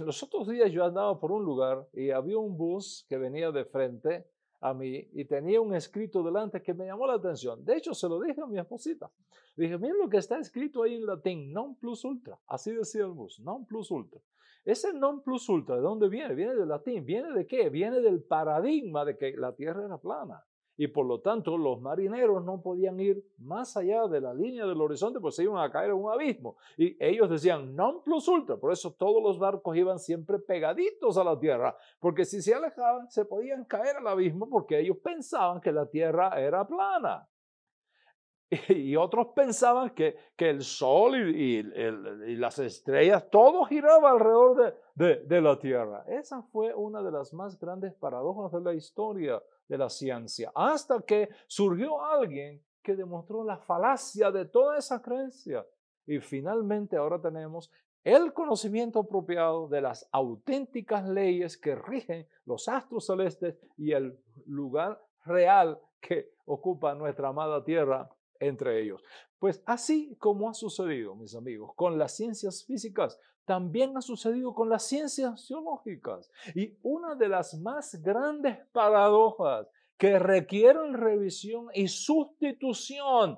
Los otros días yo andaba por un lugar y había un bus que venía de frente a mí y tenía un escrito delante que me llamó la atención. De hecho, se lo dije a mi esposita. Dije, miren lo que está escrito ahí en latín, non plus ultra. Así decía el bus, non plus ultra. Ese non plus ultra, ¿de dónde viene? Viene del latín. ¿Viene de qué? Viene del paradigma de que la Tierra era plana. Y por lo tanto, los marineros no podían ir más allá de la línea del horizonte porque se iban a caer en un abismo. Y ellos decían, non plus ultra. Por eso todos los barcos iban siempre pegaditos a la tierra. Porque si se alejaban, se podían caer al abismo porque ellos pensaban que la tierra era plana. Y, y otros pensaban que, que el sol y, y, el, y las estrellas, todo giraba alrededor de, de, de la tierra. Esa fue una de las más grandes paradojas de la historia de la ciencia, hasta que surgió alguien que demostró la falacia de toda esa creencia. Y finalmente ahora tenemos el conocimiento apropiado de las auténticas leyes que rigen los astros celestes y el lugar real que ocupa nuestra amada Tierra entre ellos. Pues así como ha sucedido, mis amigos, con las ciencias físicas, también ha sucedido con las ciencias geológicas. Y una de las más grandes paradojas que requieren revisión y sustitución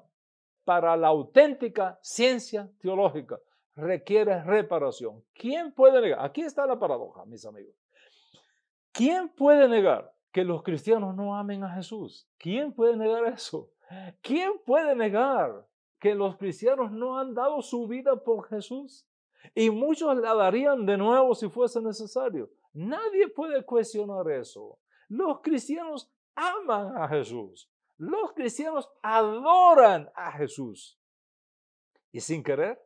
para la auténtica ciencia teológica requiere reparación. ¿Quién puede negar? Aquí está la paradoja, mis amigos. ¿Quién puede negar que los cristianos no amen a Jesús? ¿Quién puede negar eso? ¿Quién puede negar que los cristianos no han dado su vida por Jesús? Y muchos la darían de nuevo si fuese necesario. Nadie puede cuestionar eso. Los cristianos aman a Jesús. Los cristianos adoran a Jesús. Y sin querer,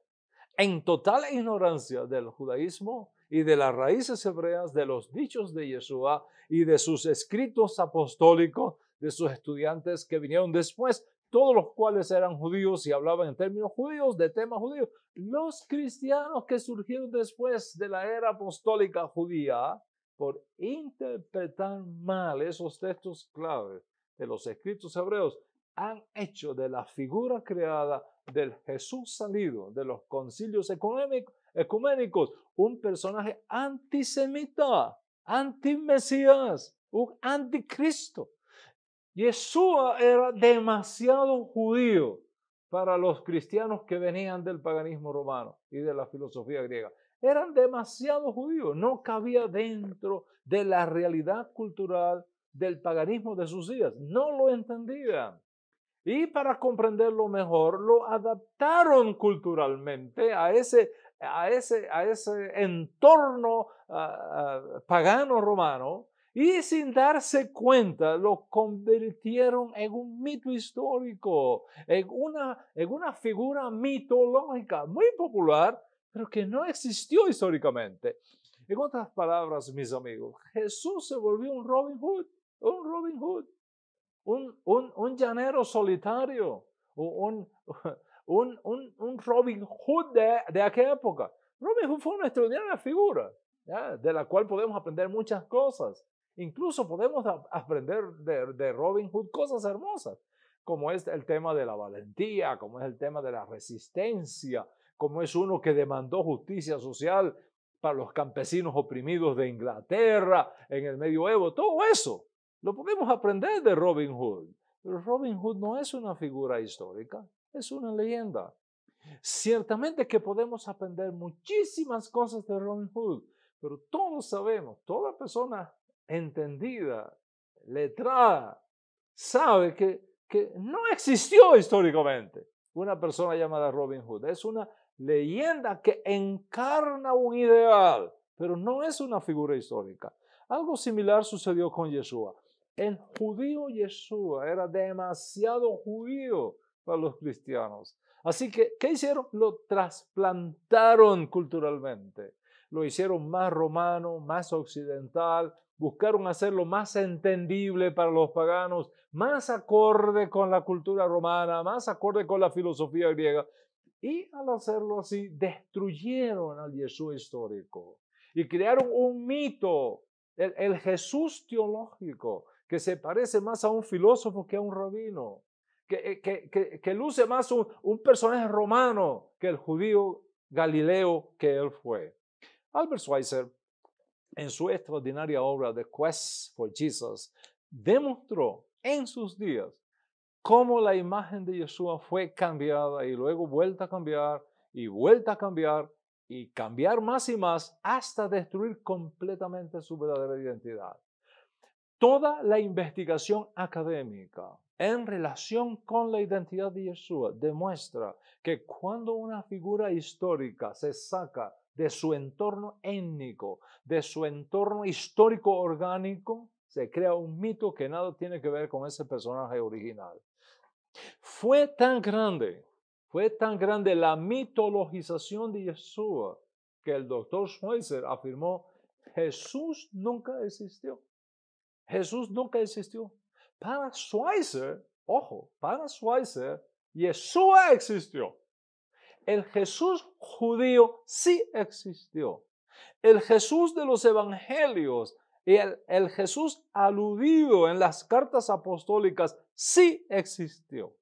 en total ignorancia del judaísmo y de las raíces hebreas, de los dichos de Yeshua y de sus escritos apostólicos, de sus estudiantes que vinieron después, todos los cuales eran judíos y hablaban en términos judíos, de temas judíos. Los cristianos que surgieron después de la era apostólica judía, por interpretar mal esos textos clave de los escritos hebreos, han hecho de la figura creada del Jesús salido de los concilios ecuménicos un personaje antisemita, antimesías, un anticristo. Yeshua era demasiado judío para los cristianos que venían del paganismo romano y de la filosofía griega. Eran demasiado judíos, no cabía dentro de la realidad cultural del paganismo de sus días. No lo entendían. Y para comprenderlo mejor, lo adaptaron culturalmente a ese, a ese, a ese entorno uh, uh, pagano romano. Y sin darse cuenta, lo convirtieron en un mito histórico, en una, en una figura mitológica muy popular, pero que no existió históricamente. En otras palabras, mis amigos, Jesús se volvió un Robin Hood, un Robin Hood, un, un, un llanero solitario, un, un, un, un Robin Hood de, de aquella época. Robin Hood fue una extraordinaria figura, ¿ya? de la cual podemos aprender muchas cosas. Incluso podemos aprender de, de Robin Hood cosas hermosas, como es el tema de la valentía, como es el tema de la resistencia, como es uno que demandó justicia social para los campesinos oprimidos de Inglaterra en el medioevo. Todo eso lo podemos aprender de Robin Hood. Pero Robin Hood no es una figura histórica, es una leyenda. Ciertamente que podemos aprender muchísimas cosas de Robin Hood, pero todos sabemos, toda persona entendida, letrada, sabe que, que no existió históricamente una persona llamada Robin Hood. Es una leyenda que encarna un ideal, pero no es una figura histórica. Algo similar sucedió con Yeshua. El judío Yeshua era demasiado judío para los cristianos. Así que, ¿qué hicieron? Lo trasplantaron culturalmente. Lo hicieron más romano, más occidental. Buscaron hacerlo más entendible para los paganos, más acorde con la cultura romana, más acorde con la filosofía griega. Y al hacerlo así, destruyeron al Yeshua histórico y crearon un mito, el, el Jesús teológico, que se parece más a un filósofo que a un rabino, que, que, que, que luce más un, un personaje romano que el judío galileo que él fue. Albert Schweitzer, en su extraordinaria obra The Quest for Jesus, demostró en sus días cómo la imagen de Yeshua fue cambiada y luego vuelta a cambiar y vuelta a cambiar y cambiar más y más hasta destruir completamente su verdadera identidad. Toda la investigación académica en relación con la identidad de Yeshua demuestra que cuando una figura histórica se saca de su entorno étnico, de su entorno histórico orgánico, se crea un mito que nada tiene que ver con ese personaje original. Fue tan grande, fue tan grande la mitologización de Yeshua que el doctor Schweitzer afirmó: Jesús nunca existió. Jesús nunca existió. Para Schweitzer, ojo, para Schweitzer, Yeshua existió. El Jesús judío sí existió. El Jesús de los evangelios y el, el Jesús aludido en las cartas apostólicas sí existió.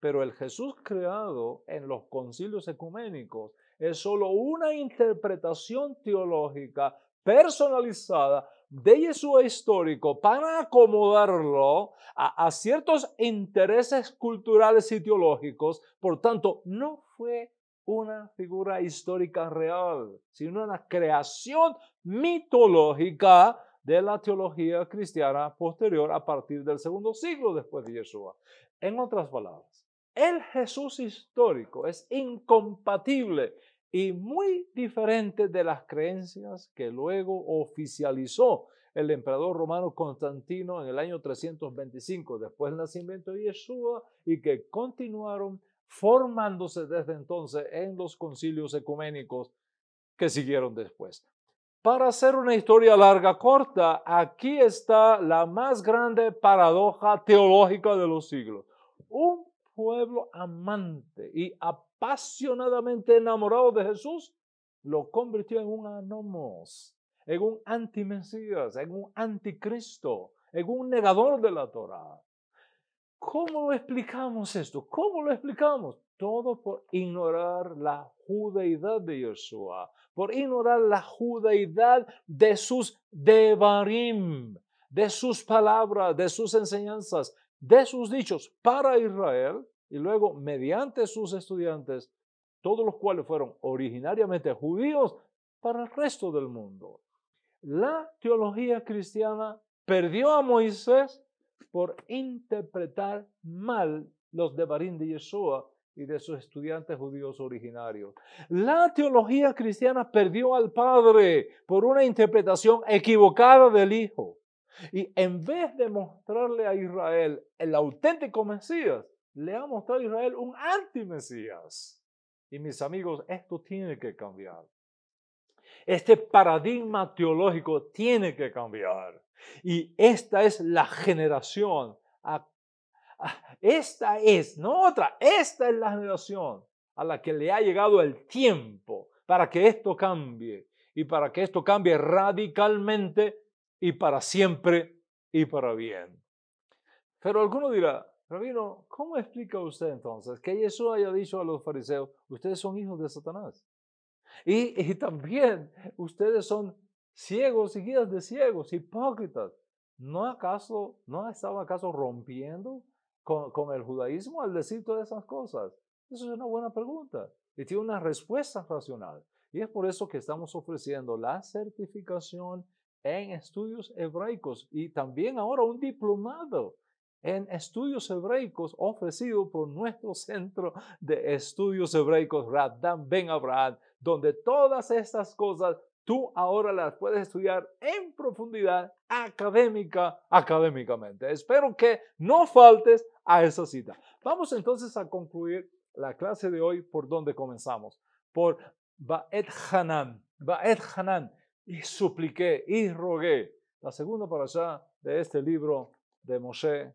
Pero el Jesús creado en los concilios ecuménicos es solo una interpretación teológica personalizada de Yeshua histórico para acomodarlo a, a ciertos intereses culturales y teológicos. Por tanto, no fue una figura histórica real, sino una creación mitológica de la teología cristiana posterior a partir del segundo siglo después de Yeshua. En otras palabras, el Jesús histórico es incompatible y muy diferente de las creencias que luego oficializó el emperador romano Constantino en el año trescientos veinticinco, después del nacimiento de Yeshua, y que continuaron formándose desde entonces en los concilios ecuménicos que siguieron después. Para hacer una historia larga corta, aquí está la más grande paradoja teológica de los siglos. Un pueblo amante y apasionadamente enamorado de Jesús lo convirtió en un anomos, en un antimesías, en un anticristo, en un negador de la Torah. ¿Cómo lo explicamos esto? ¿Cómo lo explicamos? Todo por ignorar la judeidad de Yeshua, por ignorar la judeidad de sus Devarim, de sus palabras, de sus enseñanzas, de sus dichos para Israel, y luego mediante sus estudiantes, todos los cuales fueron originariamente judíos, para el resto del mundo. La teología cristiana perdió a Moisés por interpretar mal los Devarim de Yeshua y de sus estudiantes judíos originarios. La teología cristiana perdió al Padre por una interpretación equivocada del Hijo. Y en vez de mostrarle a Israel el auténtico Mesías, le ha mostrado a Israel un anti-Mesías. Y mis amigos, esto tiene que cambiar. Este paradigma teológico tiene que cambiar. Y esta es la generación, a, a, esta es, no otra, esta es la generación a la que le ha llegado el tiempo para que esto cambie y para que esto cambie radicalmente y para siempre y para bien. Pero alguno dirá, Rabino, ¿cómo explica usted entonces que Yeshua haya dicho a los fariseos, ustedes son hijos de Satanás? Y, y también ustedes son ciegos y guías de ciegos, hipócritas. ¿No acaso, no estaban acaso rompiendo con, con el judaísmo al decir todas esas cosas? Esa es una buena pregunta y tiene una respuesta racional. Y es por eso que estamos ofreciendo la certificación en estudios hebraicos y también ahora un diplomado en estudios hebraicos ofrecido por nuestro centro de estudios hebraicos Radam Ben Abraham, donde todas estas cosas tú ahora las puedes estudiar en profundidad académica, académicamente. Espero que no faltes a esa cita. Vamos entonces a concluir la clase de hoy por donde comenzamos. Por Va'etchanan. Va'etchanan. Y supliqué y rogué. La segunda parashá de este libro de Moshe,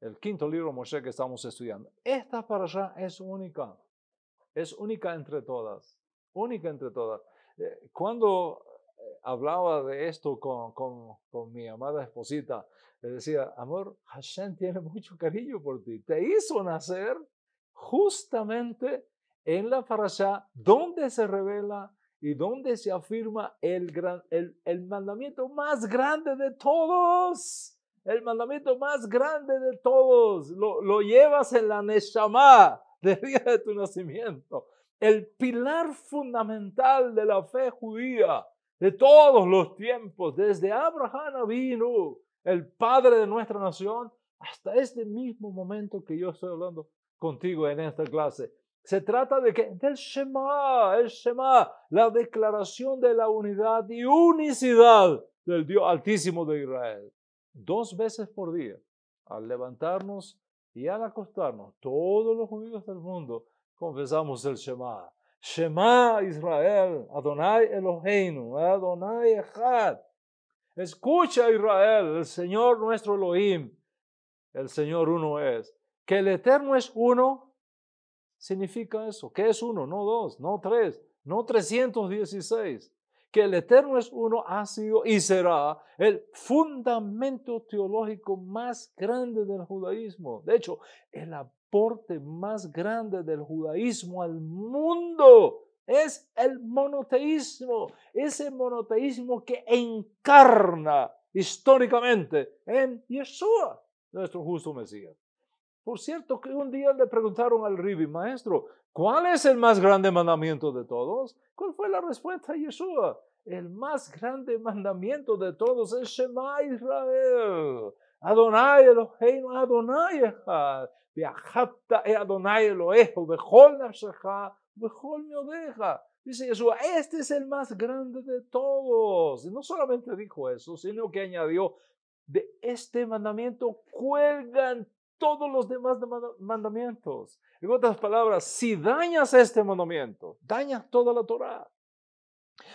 el quinto libro de Moshe que estamos estudiando. Esta parashá es única. Es única entre todas. Única entre todas. Cuando hablaba de esto con, con, con mi amada esposita, le decía, amor, Hashem tiene mucho cariño por ti. Te hizo nacer justamente en la parashá donde se revela y donde se afirma el, gran, el, el mandamiento más grande de todos. El mandamiento más grande de todos. Lo, lo llevas en la Neshama del día de tu nacimiento. El pilar fundamental de la fe judía de todos los tiempos, desde Abraham Avinu, el padre de nuestra nación, hasta este mismo momento que yo estoy hablando contigo en esta clase. Se trata de que, del Shema, el Shema, la declaración de la unidad y unicidad del Dios Altísimo de Israel. Dos veces por día, al levantarnos y al acostarnos, todos los judíos del mundo, confesamos el Shema. Shema Israel, Adonai Eloheinu, Adonai Echad. Escucha Israel, el Señor nuestro Elohim, el Señor uno es. Que el Eterno es uno, significa eso. Que es uno, no dos, no tres, no trescientos dieciséis. Que el Eterno es uno ha sido y será el fundamento teológico más grande del judaísmo. De hecho, el aporte más grande del judaísmo al mundo es el monoteísmo, ese monoteísmo que encarna históricamente en Yeshua, nuestro justo Mesías. Por cierto, que un día le preguntaron al Ribi, maestro, ¿cuál es el más grande mandamiento de todos? ¿Cuál fue la respuesta de Yeshua? El más grande mandamiento de todos es Shema Israel. Adonai Eloheinu, Adonai Echad. Dice Yeshua, este es el más grande de todos. Y no solamente dijo eso, sino que añadió, de este mandamiento cuelgan todos los demás mandamientos. En otras palabras, si dañas este mandamiento, dañas toda la Torah.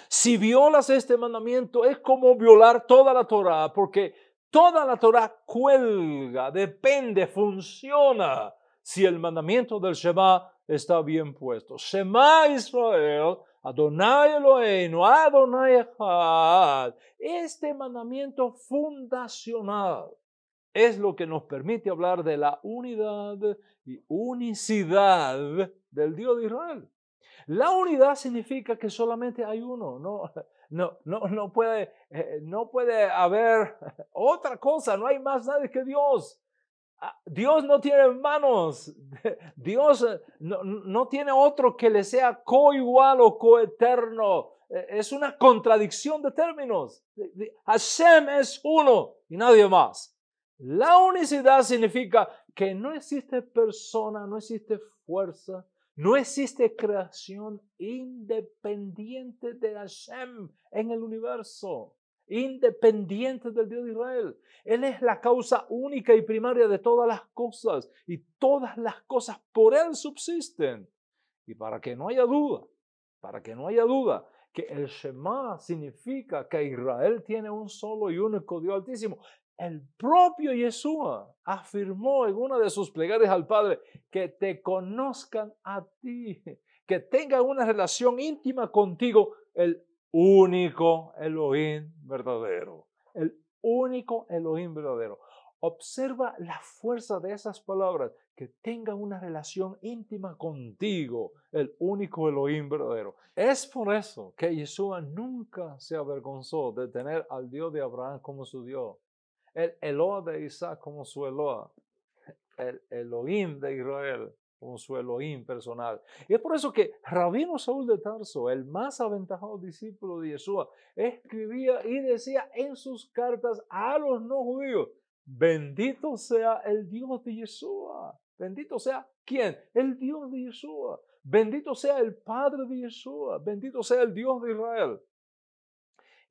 Si violas este mandamiento, es como violar toda la Torah, porque toda la Torah cuelga, depende, funciona si el mandamiento del Shema está bien puesto. Shema Israel, Adonai Eloheinu, Adonai Echad. Este mandamiento fundacional es lo que nos permite hablar de la unidad y unicidad del Dios de Israel. La unidad significa que solamente hay uno, no, no, no, no, puede, no puede haber otra cosa, no hay más nadie que Dios. Dios no tiene hermanos, Dios no, no tiene otro que le sea coigual o coeterno. Es una contradicción de términos. Hashem es uno y nadie más. La unicidad significa que no existe persona, no existe fuerza, no existe creación independiente de Hashem en el universo, independiente del Dios de Israel. Él es la causa única y primaria de todas las cosas y todas las cosas por Él subsisten. Y para que no haya duda, para que no haya duda, que el Shema significa que Israel tiene un solo y único Dios Altísimo. El propio Yeshua afirmó en una de sus plegarias al Padre que te conozcan a ti, que tengan una relación íntima contigo, el único Elohim verdadero, el único Elohim verdadero. Observa la fuerza de esas palabras, que tenga una relación íntima contigo, el único Elohim verdadero. Es por eso que Yeshua nunca se avergonzó de tener al Dios de Abraham como su Dios, el Eloa de Isaac como su Eloa, el Elohim de Israel como su Elohim personal. Y es por eso que Rabino Saúl de Tarso, el más aventajado discípulo de Yeshua, escribía y decía en sus cartas a los no judíos: bendito sea el Dios de Yeshua. Bendito sea, ¿quién? El Dios de Yeshua. Bendito sea el Padre de Yeshua. Bendito sea el Dios de Israel.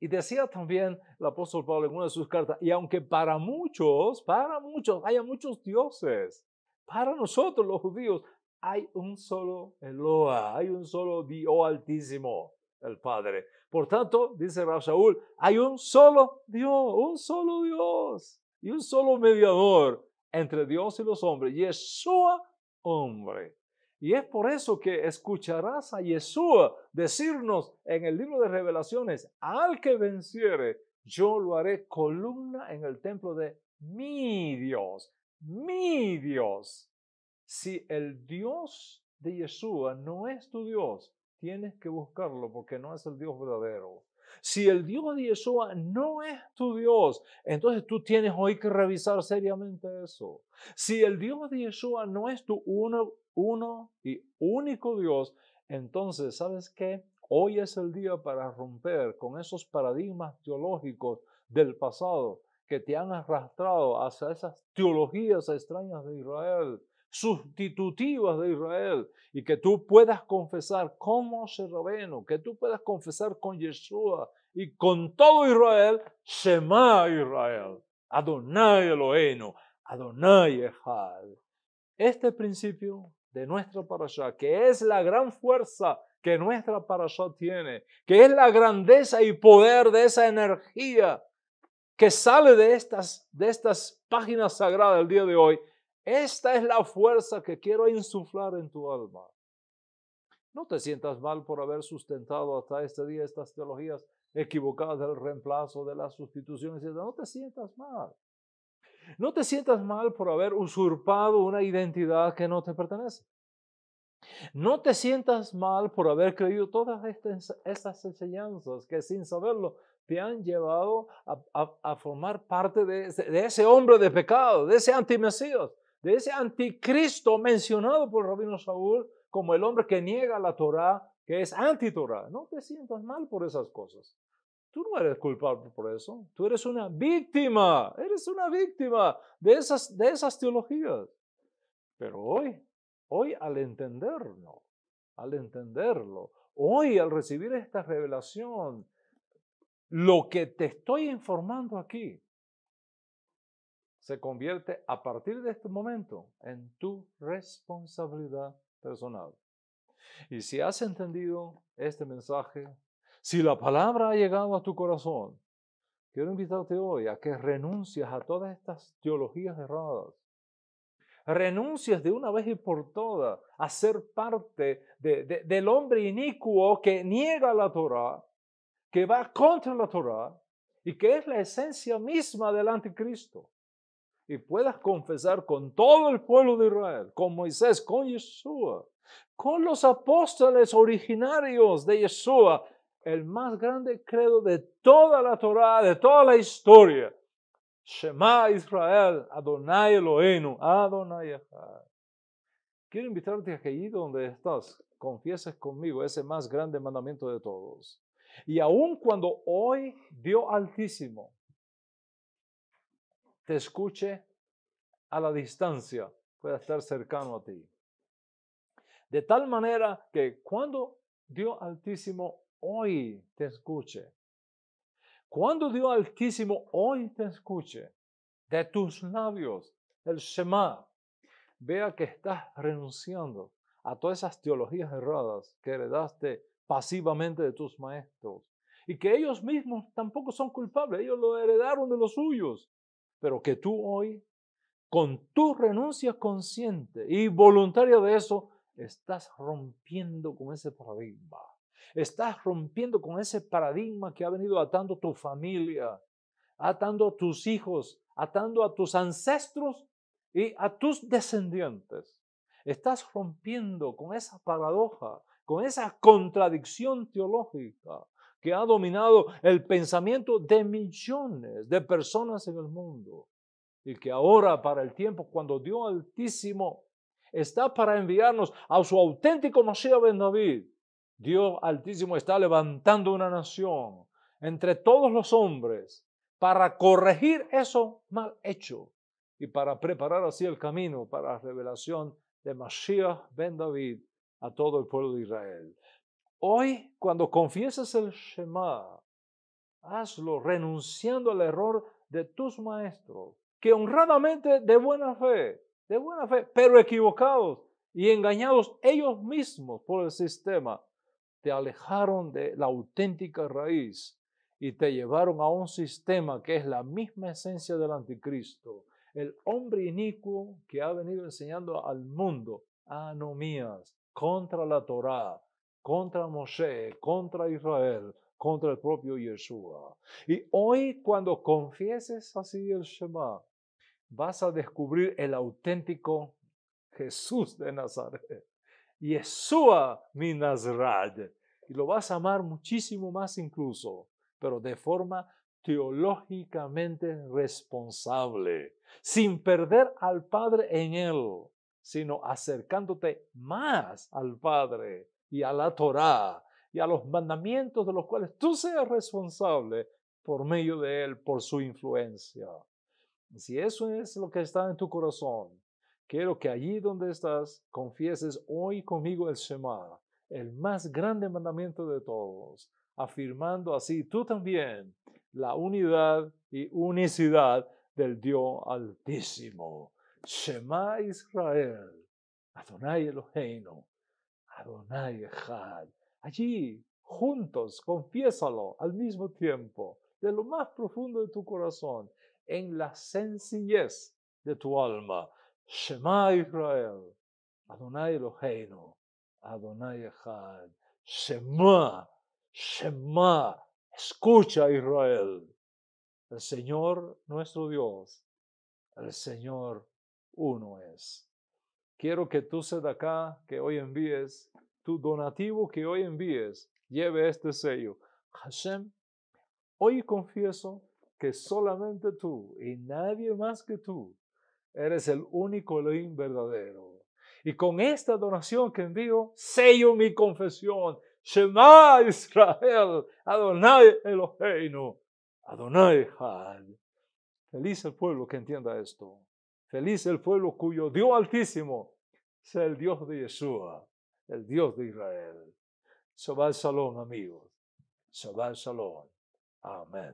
Y decía también el apóstol Pablo en una de sus cartas: y aunque para muchos, para muchos, haya muchos dioses, para nosotros los judíos hay un solo Eloa, hay un solo Dios altísimo, el Padre. Por tanto, dice Rab Shaul, hay un solo Dios, un solo Dios. Y un solo mediador entre Dios y los hombres, Yeshua, hombre. Y es por eso que escucharás a Yeshua decirnos en el libro de Revelaciones: al que venciere, yo lo haré columna en el templo de mi Dios, mi Dios. Si el Dios de Yeshua no es tu Dios, tienes que buscarlo porque no es el Dios verdadero. Si el Dios de Yeshua no es tu Dios, entonces tú tienes hoy que revisar seriamente eso. Si el Dios de Yeshua no es tu uno, uno y único Dios, entonces, ¿sabes qué? Hoy es el día para romper con esos paradigmas teológicos del pasado que te han arrastrado hacia esas teologías extrañas de Israel, sustitutivas de Israel, y que tú puedas confesar con Moshe Rabenu, que tú puedas confesar con Yeshua y con todo Israel: Shema Israel, Adonai Eloheinu, Adonai Echad. Este principio de nuestra parashá, que es la gran fuerza que nuestra parashá tiene, que es la grandeza y poder de esa energía que sale de estas, de estas páginas sagradas el día de hoy, esta es la fuerza que quiero insuflar en tu alma. No te sientas mal por haber sustentado hasta este día estas teologías equivocadas del reemplazo, de las sustituciones, etcétera. No te sientas mal. No te sientas mal por haber usurpado una identidad que no te pertenece. No te sientas mal por haber creído todas estas, estas enseñanzas que sin saberlo te han llevado a, a, a formar parte de, de ese hombre de pecado, de ese antimesías, de ese anticristo mencionado por Rabino Saúl como el hombre que niega la Torah, que es anti-Torah. No te sientas mal por esas cosas. Tú no eres culpable por eso. Tú eres una víctima. Eres una víctima de esas, de esas teologías. Pero hoy, hoy al entenderlo, al entenderlo, hoy al recibir esta revelación, lo que te estoy informando aquí se convierte a partir de este momento en tu responsabilidad personal. Y si has entendido este mensaje, si la palabra ha llegado a tu corazón, quiero invitarte hoy a que renuncies a todas estas teologías erradas. Renuncies de una vez y por todas a ser parte de, de, del hombre inicuo que niega la Torah, que va contra la Torah y que es la esencia misma del anticristo. Y puedas confesar con todo el pueblo de Israel, con Moisés, con Yeshua, con los apóstoles originarios de Yeshua, el más grande credo de toda la Torá, de toda la historia: Shema Israel, Adonai Eloheinu, Adonai Echad. Quiero invitarte a que allí donde estás, confieses conmigo ese más grande mandamiento de todos. Y aun cuando hoy Dios Altísimo te escuche a la distancia, pueda estar cercano a ti. De tal manera que cuando Dios Altísimo hoy te escuche, cuando Dios Altísimo hoy te escuche, de tus labios el Shema, vea que estás renunciando a todas esas teologías erradas que heredaste pasivamente de tus maestros y que ellos mismos tampoco son culpables, ellos lo heredaron de los suyos. Pero que tú hoy, con tu renuncia consciente y voluntaria de eso, estás rompiendo con ese paradigma. Estás rompiendo con ese paradigma que ha venido atando tu familia, atando a tus hijos, atando a tus ancestros y a tus descendientes. Estás rompiendo con esa paradoja, con esa contradicción teológica que ha dominado el pensamiento de millones de personas en el mundo y que ahora, para el tiempo cuando Dios Altísimo está para enviarnos a su auténtico Mashiach Ben David, Dios Altísimo está levantando una nación entre todos los hombres para corregir eso mal hecho y para preparar así el camino para la revelación de Mashiach Ben David a todo el pueblo de Israel. Hoy, cuando confieses el Shema, hazlo renunciando al error de tus maestros, que honradamente, de buena fe, de buena fe, pero equivocados y engañados ellos mismos por el sistema, te alejaron de la auténtica raíz y te llevaron a un sistema que es la misma esencia del anticristo, el hombre inicuo que ha venido enseñando al mundo anomías contra la Torah, contra Moisés, contra Israel, contra el propio Yeshua. Y hoy, cuando confieses así el Shema, vas a descubrir el auténtico Jesús de Nazaret, Yeshua mi Nazaret, y lo vas a amar muchísimo más incluso, pero de forma teológicamente responsable, sin perder al Padre en él, sino acercándote más al Padre y a la Torá y a los mandamientos de los cuales tú seas responsable por medio de él, por su influencia. Si eso es lo que está en tu corazón, quiero que allí donde estás confieses hoy conmigo el Shema, el más grande mandamiento de todos, afirmando así tú también la unidad y unicidad del Dios Altísimo. Shema Israel, Adonai Eloheinu, Adonai Echad. Allí, juntos, confiésalo al mismo tiempo, de lo más profundo de tu corazón, en la sencillez de tu alma. Shema Israel, Adonai Eloheinu, Adonai Echad. Shema, Shema. Escucha, Israel, el Señor nuestro Dios, el Señor uno es. Quiero que tú, Sedacá, que hoy envíes, tu donativo que hoy envíes, lleve este sello. Hashem, hoy confieso que solamente tú y nadie más que tú eres el único Elohim verdadero. Y con esta donación que envío, sello mi confesión. Shema Israel, Adonai Eloheinu, Adonai Echad. Feliz el pueblo que entienda esto. Feliz el pueblo cuyo Dios Altísimo sea el Dios de Yeshua, el Dios de Israel. Shabbat Shalom, amigos. Shabbat Shalom. Amén.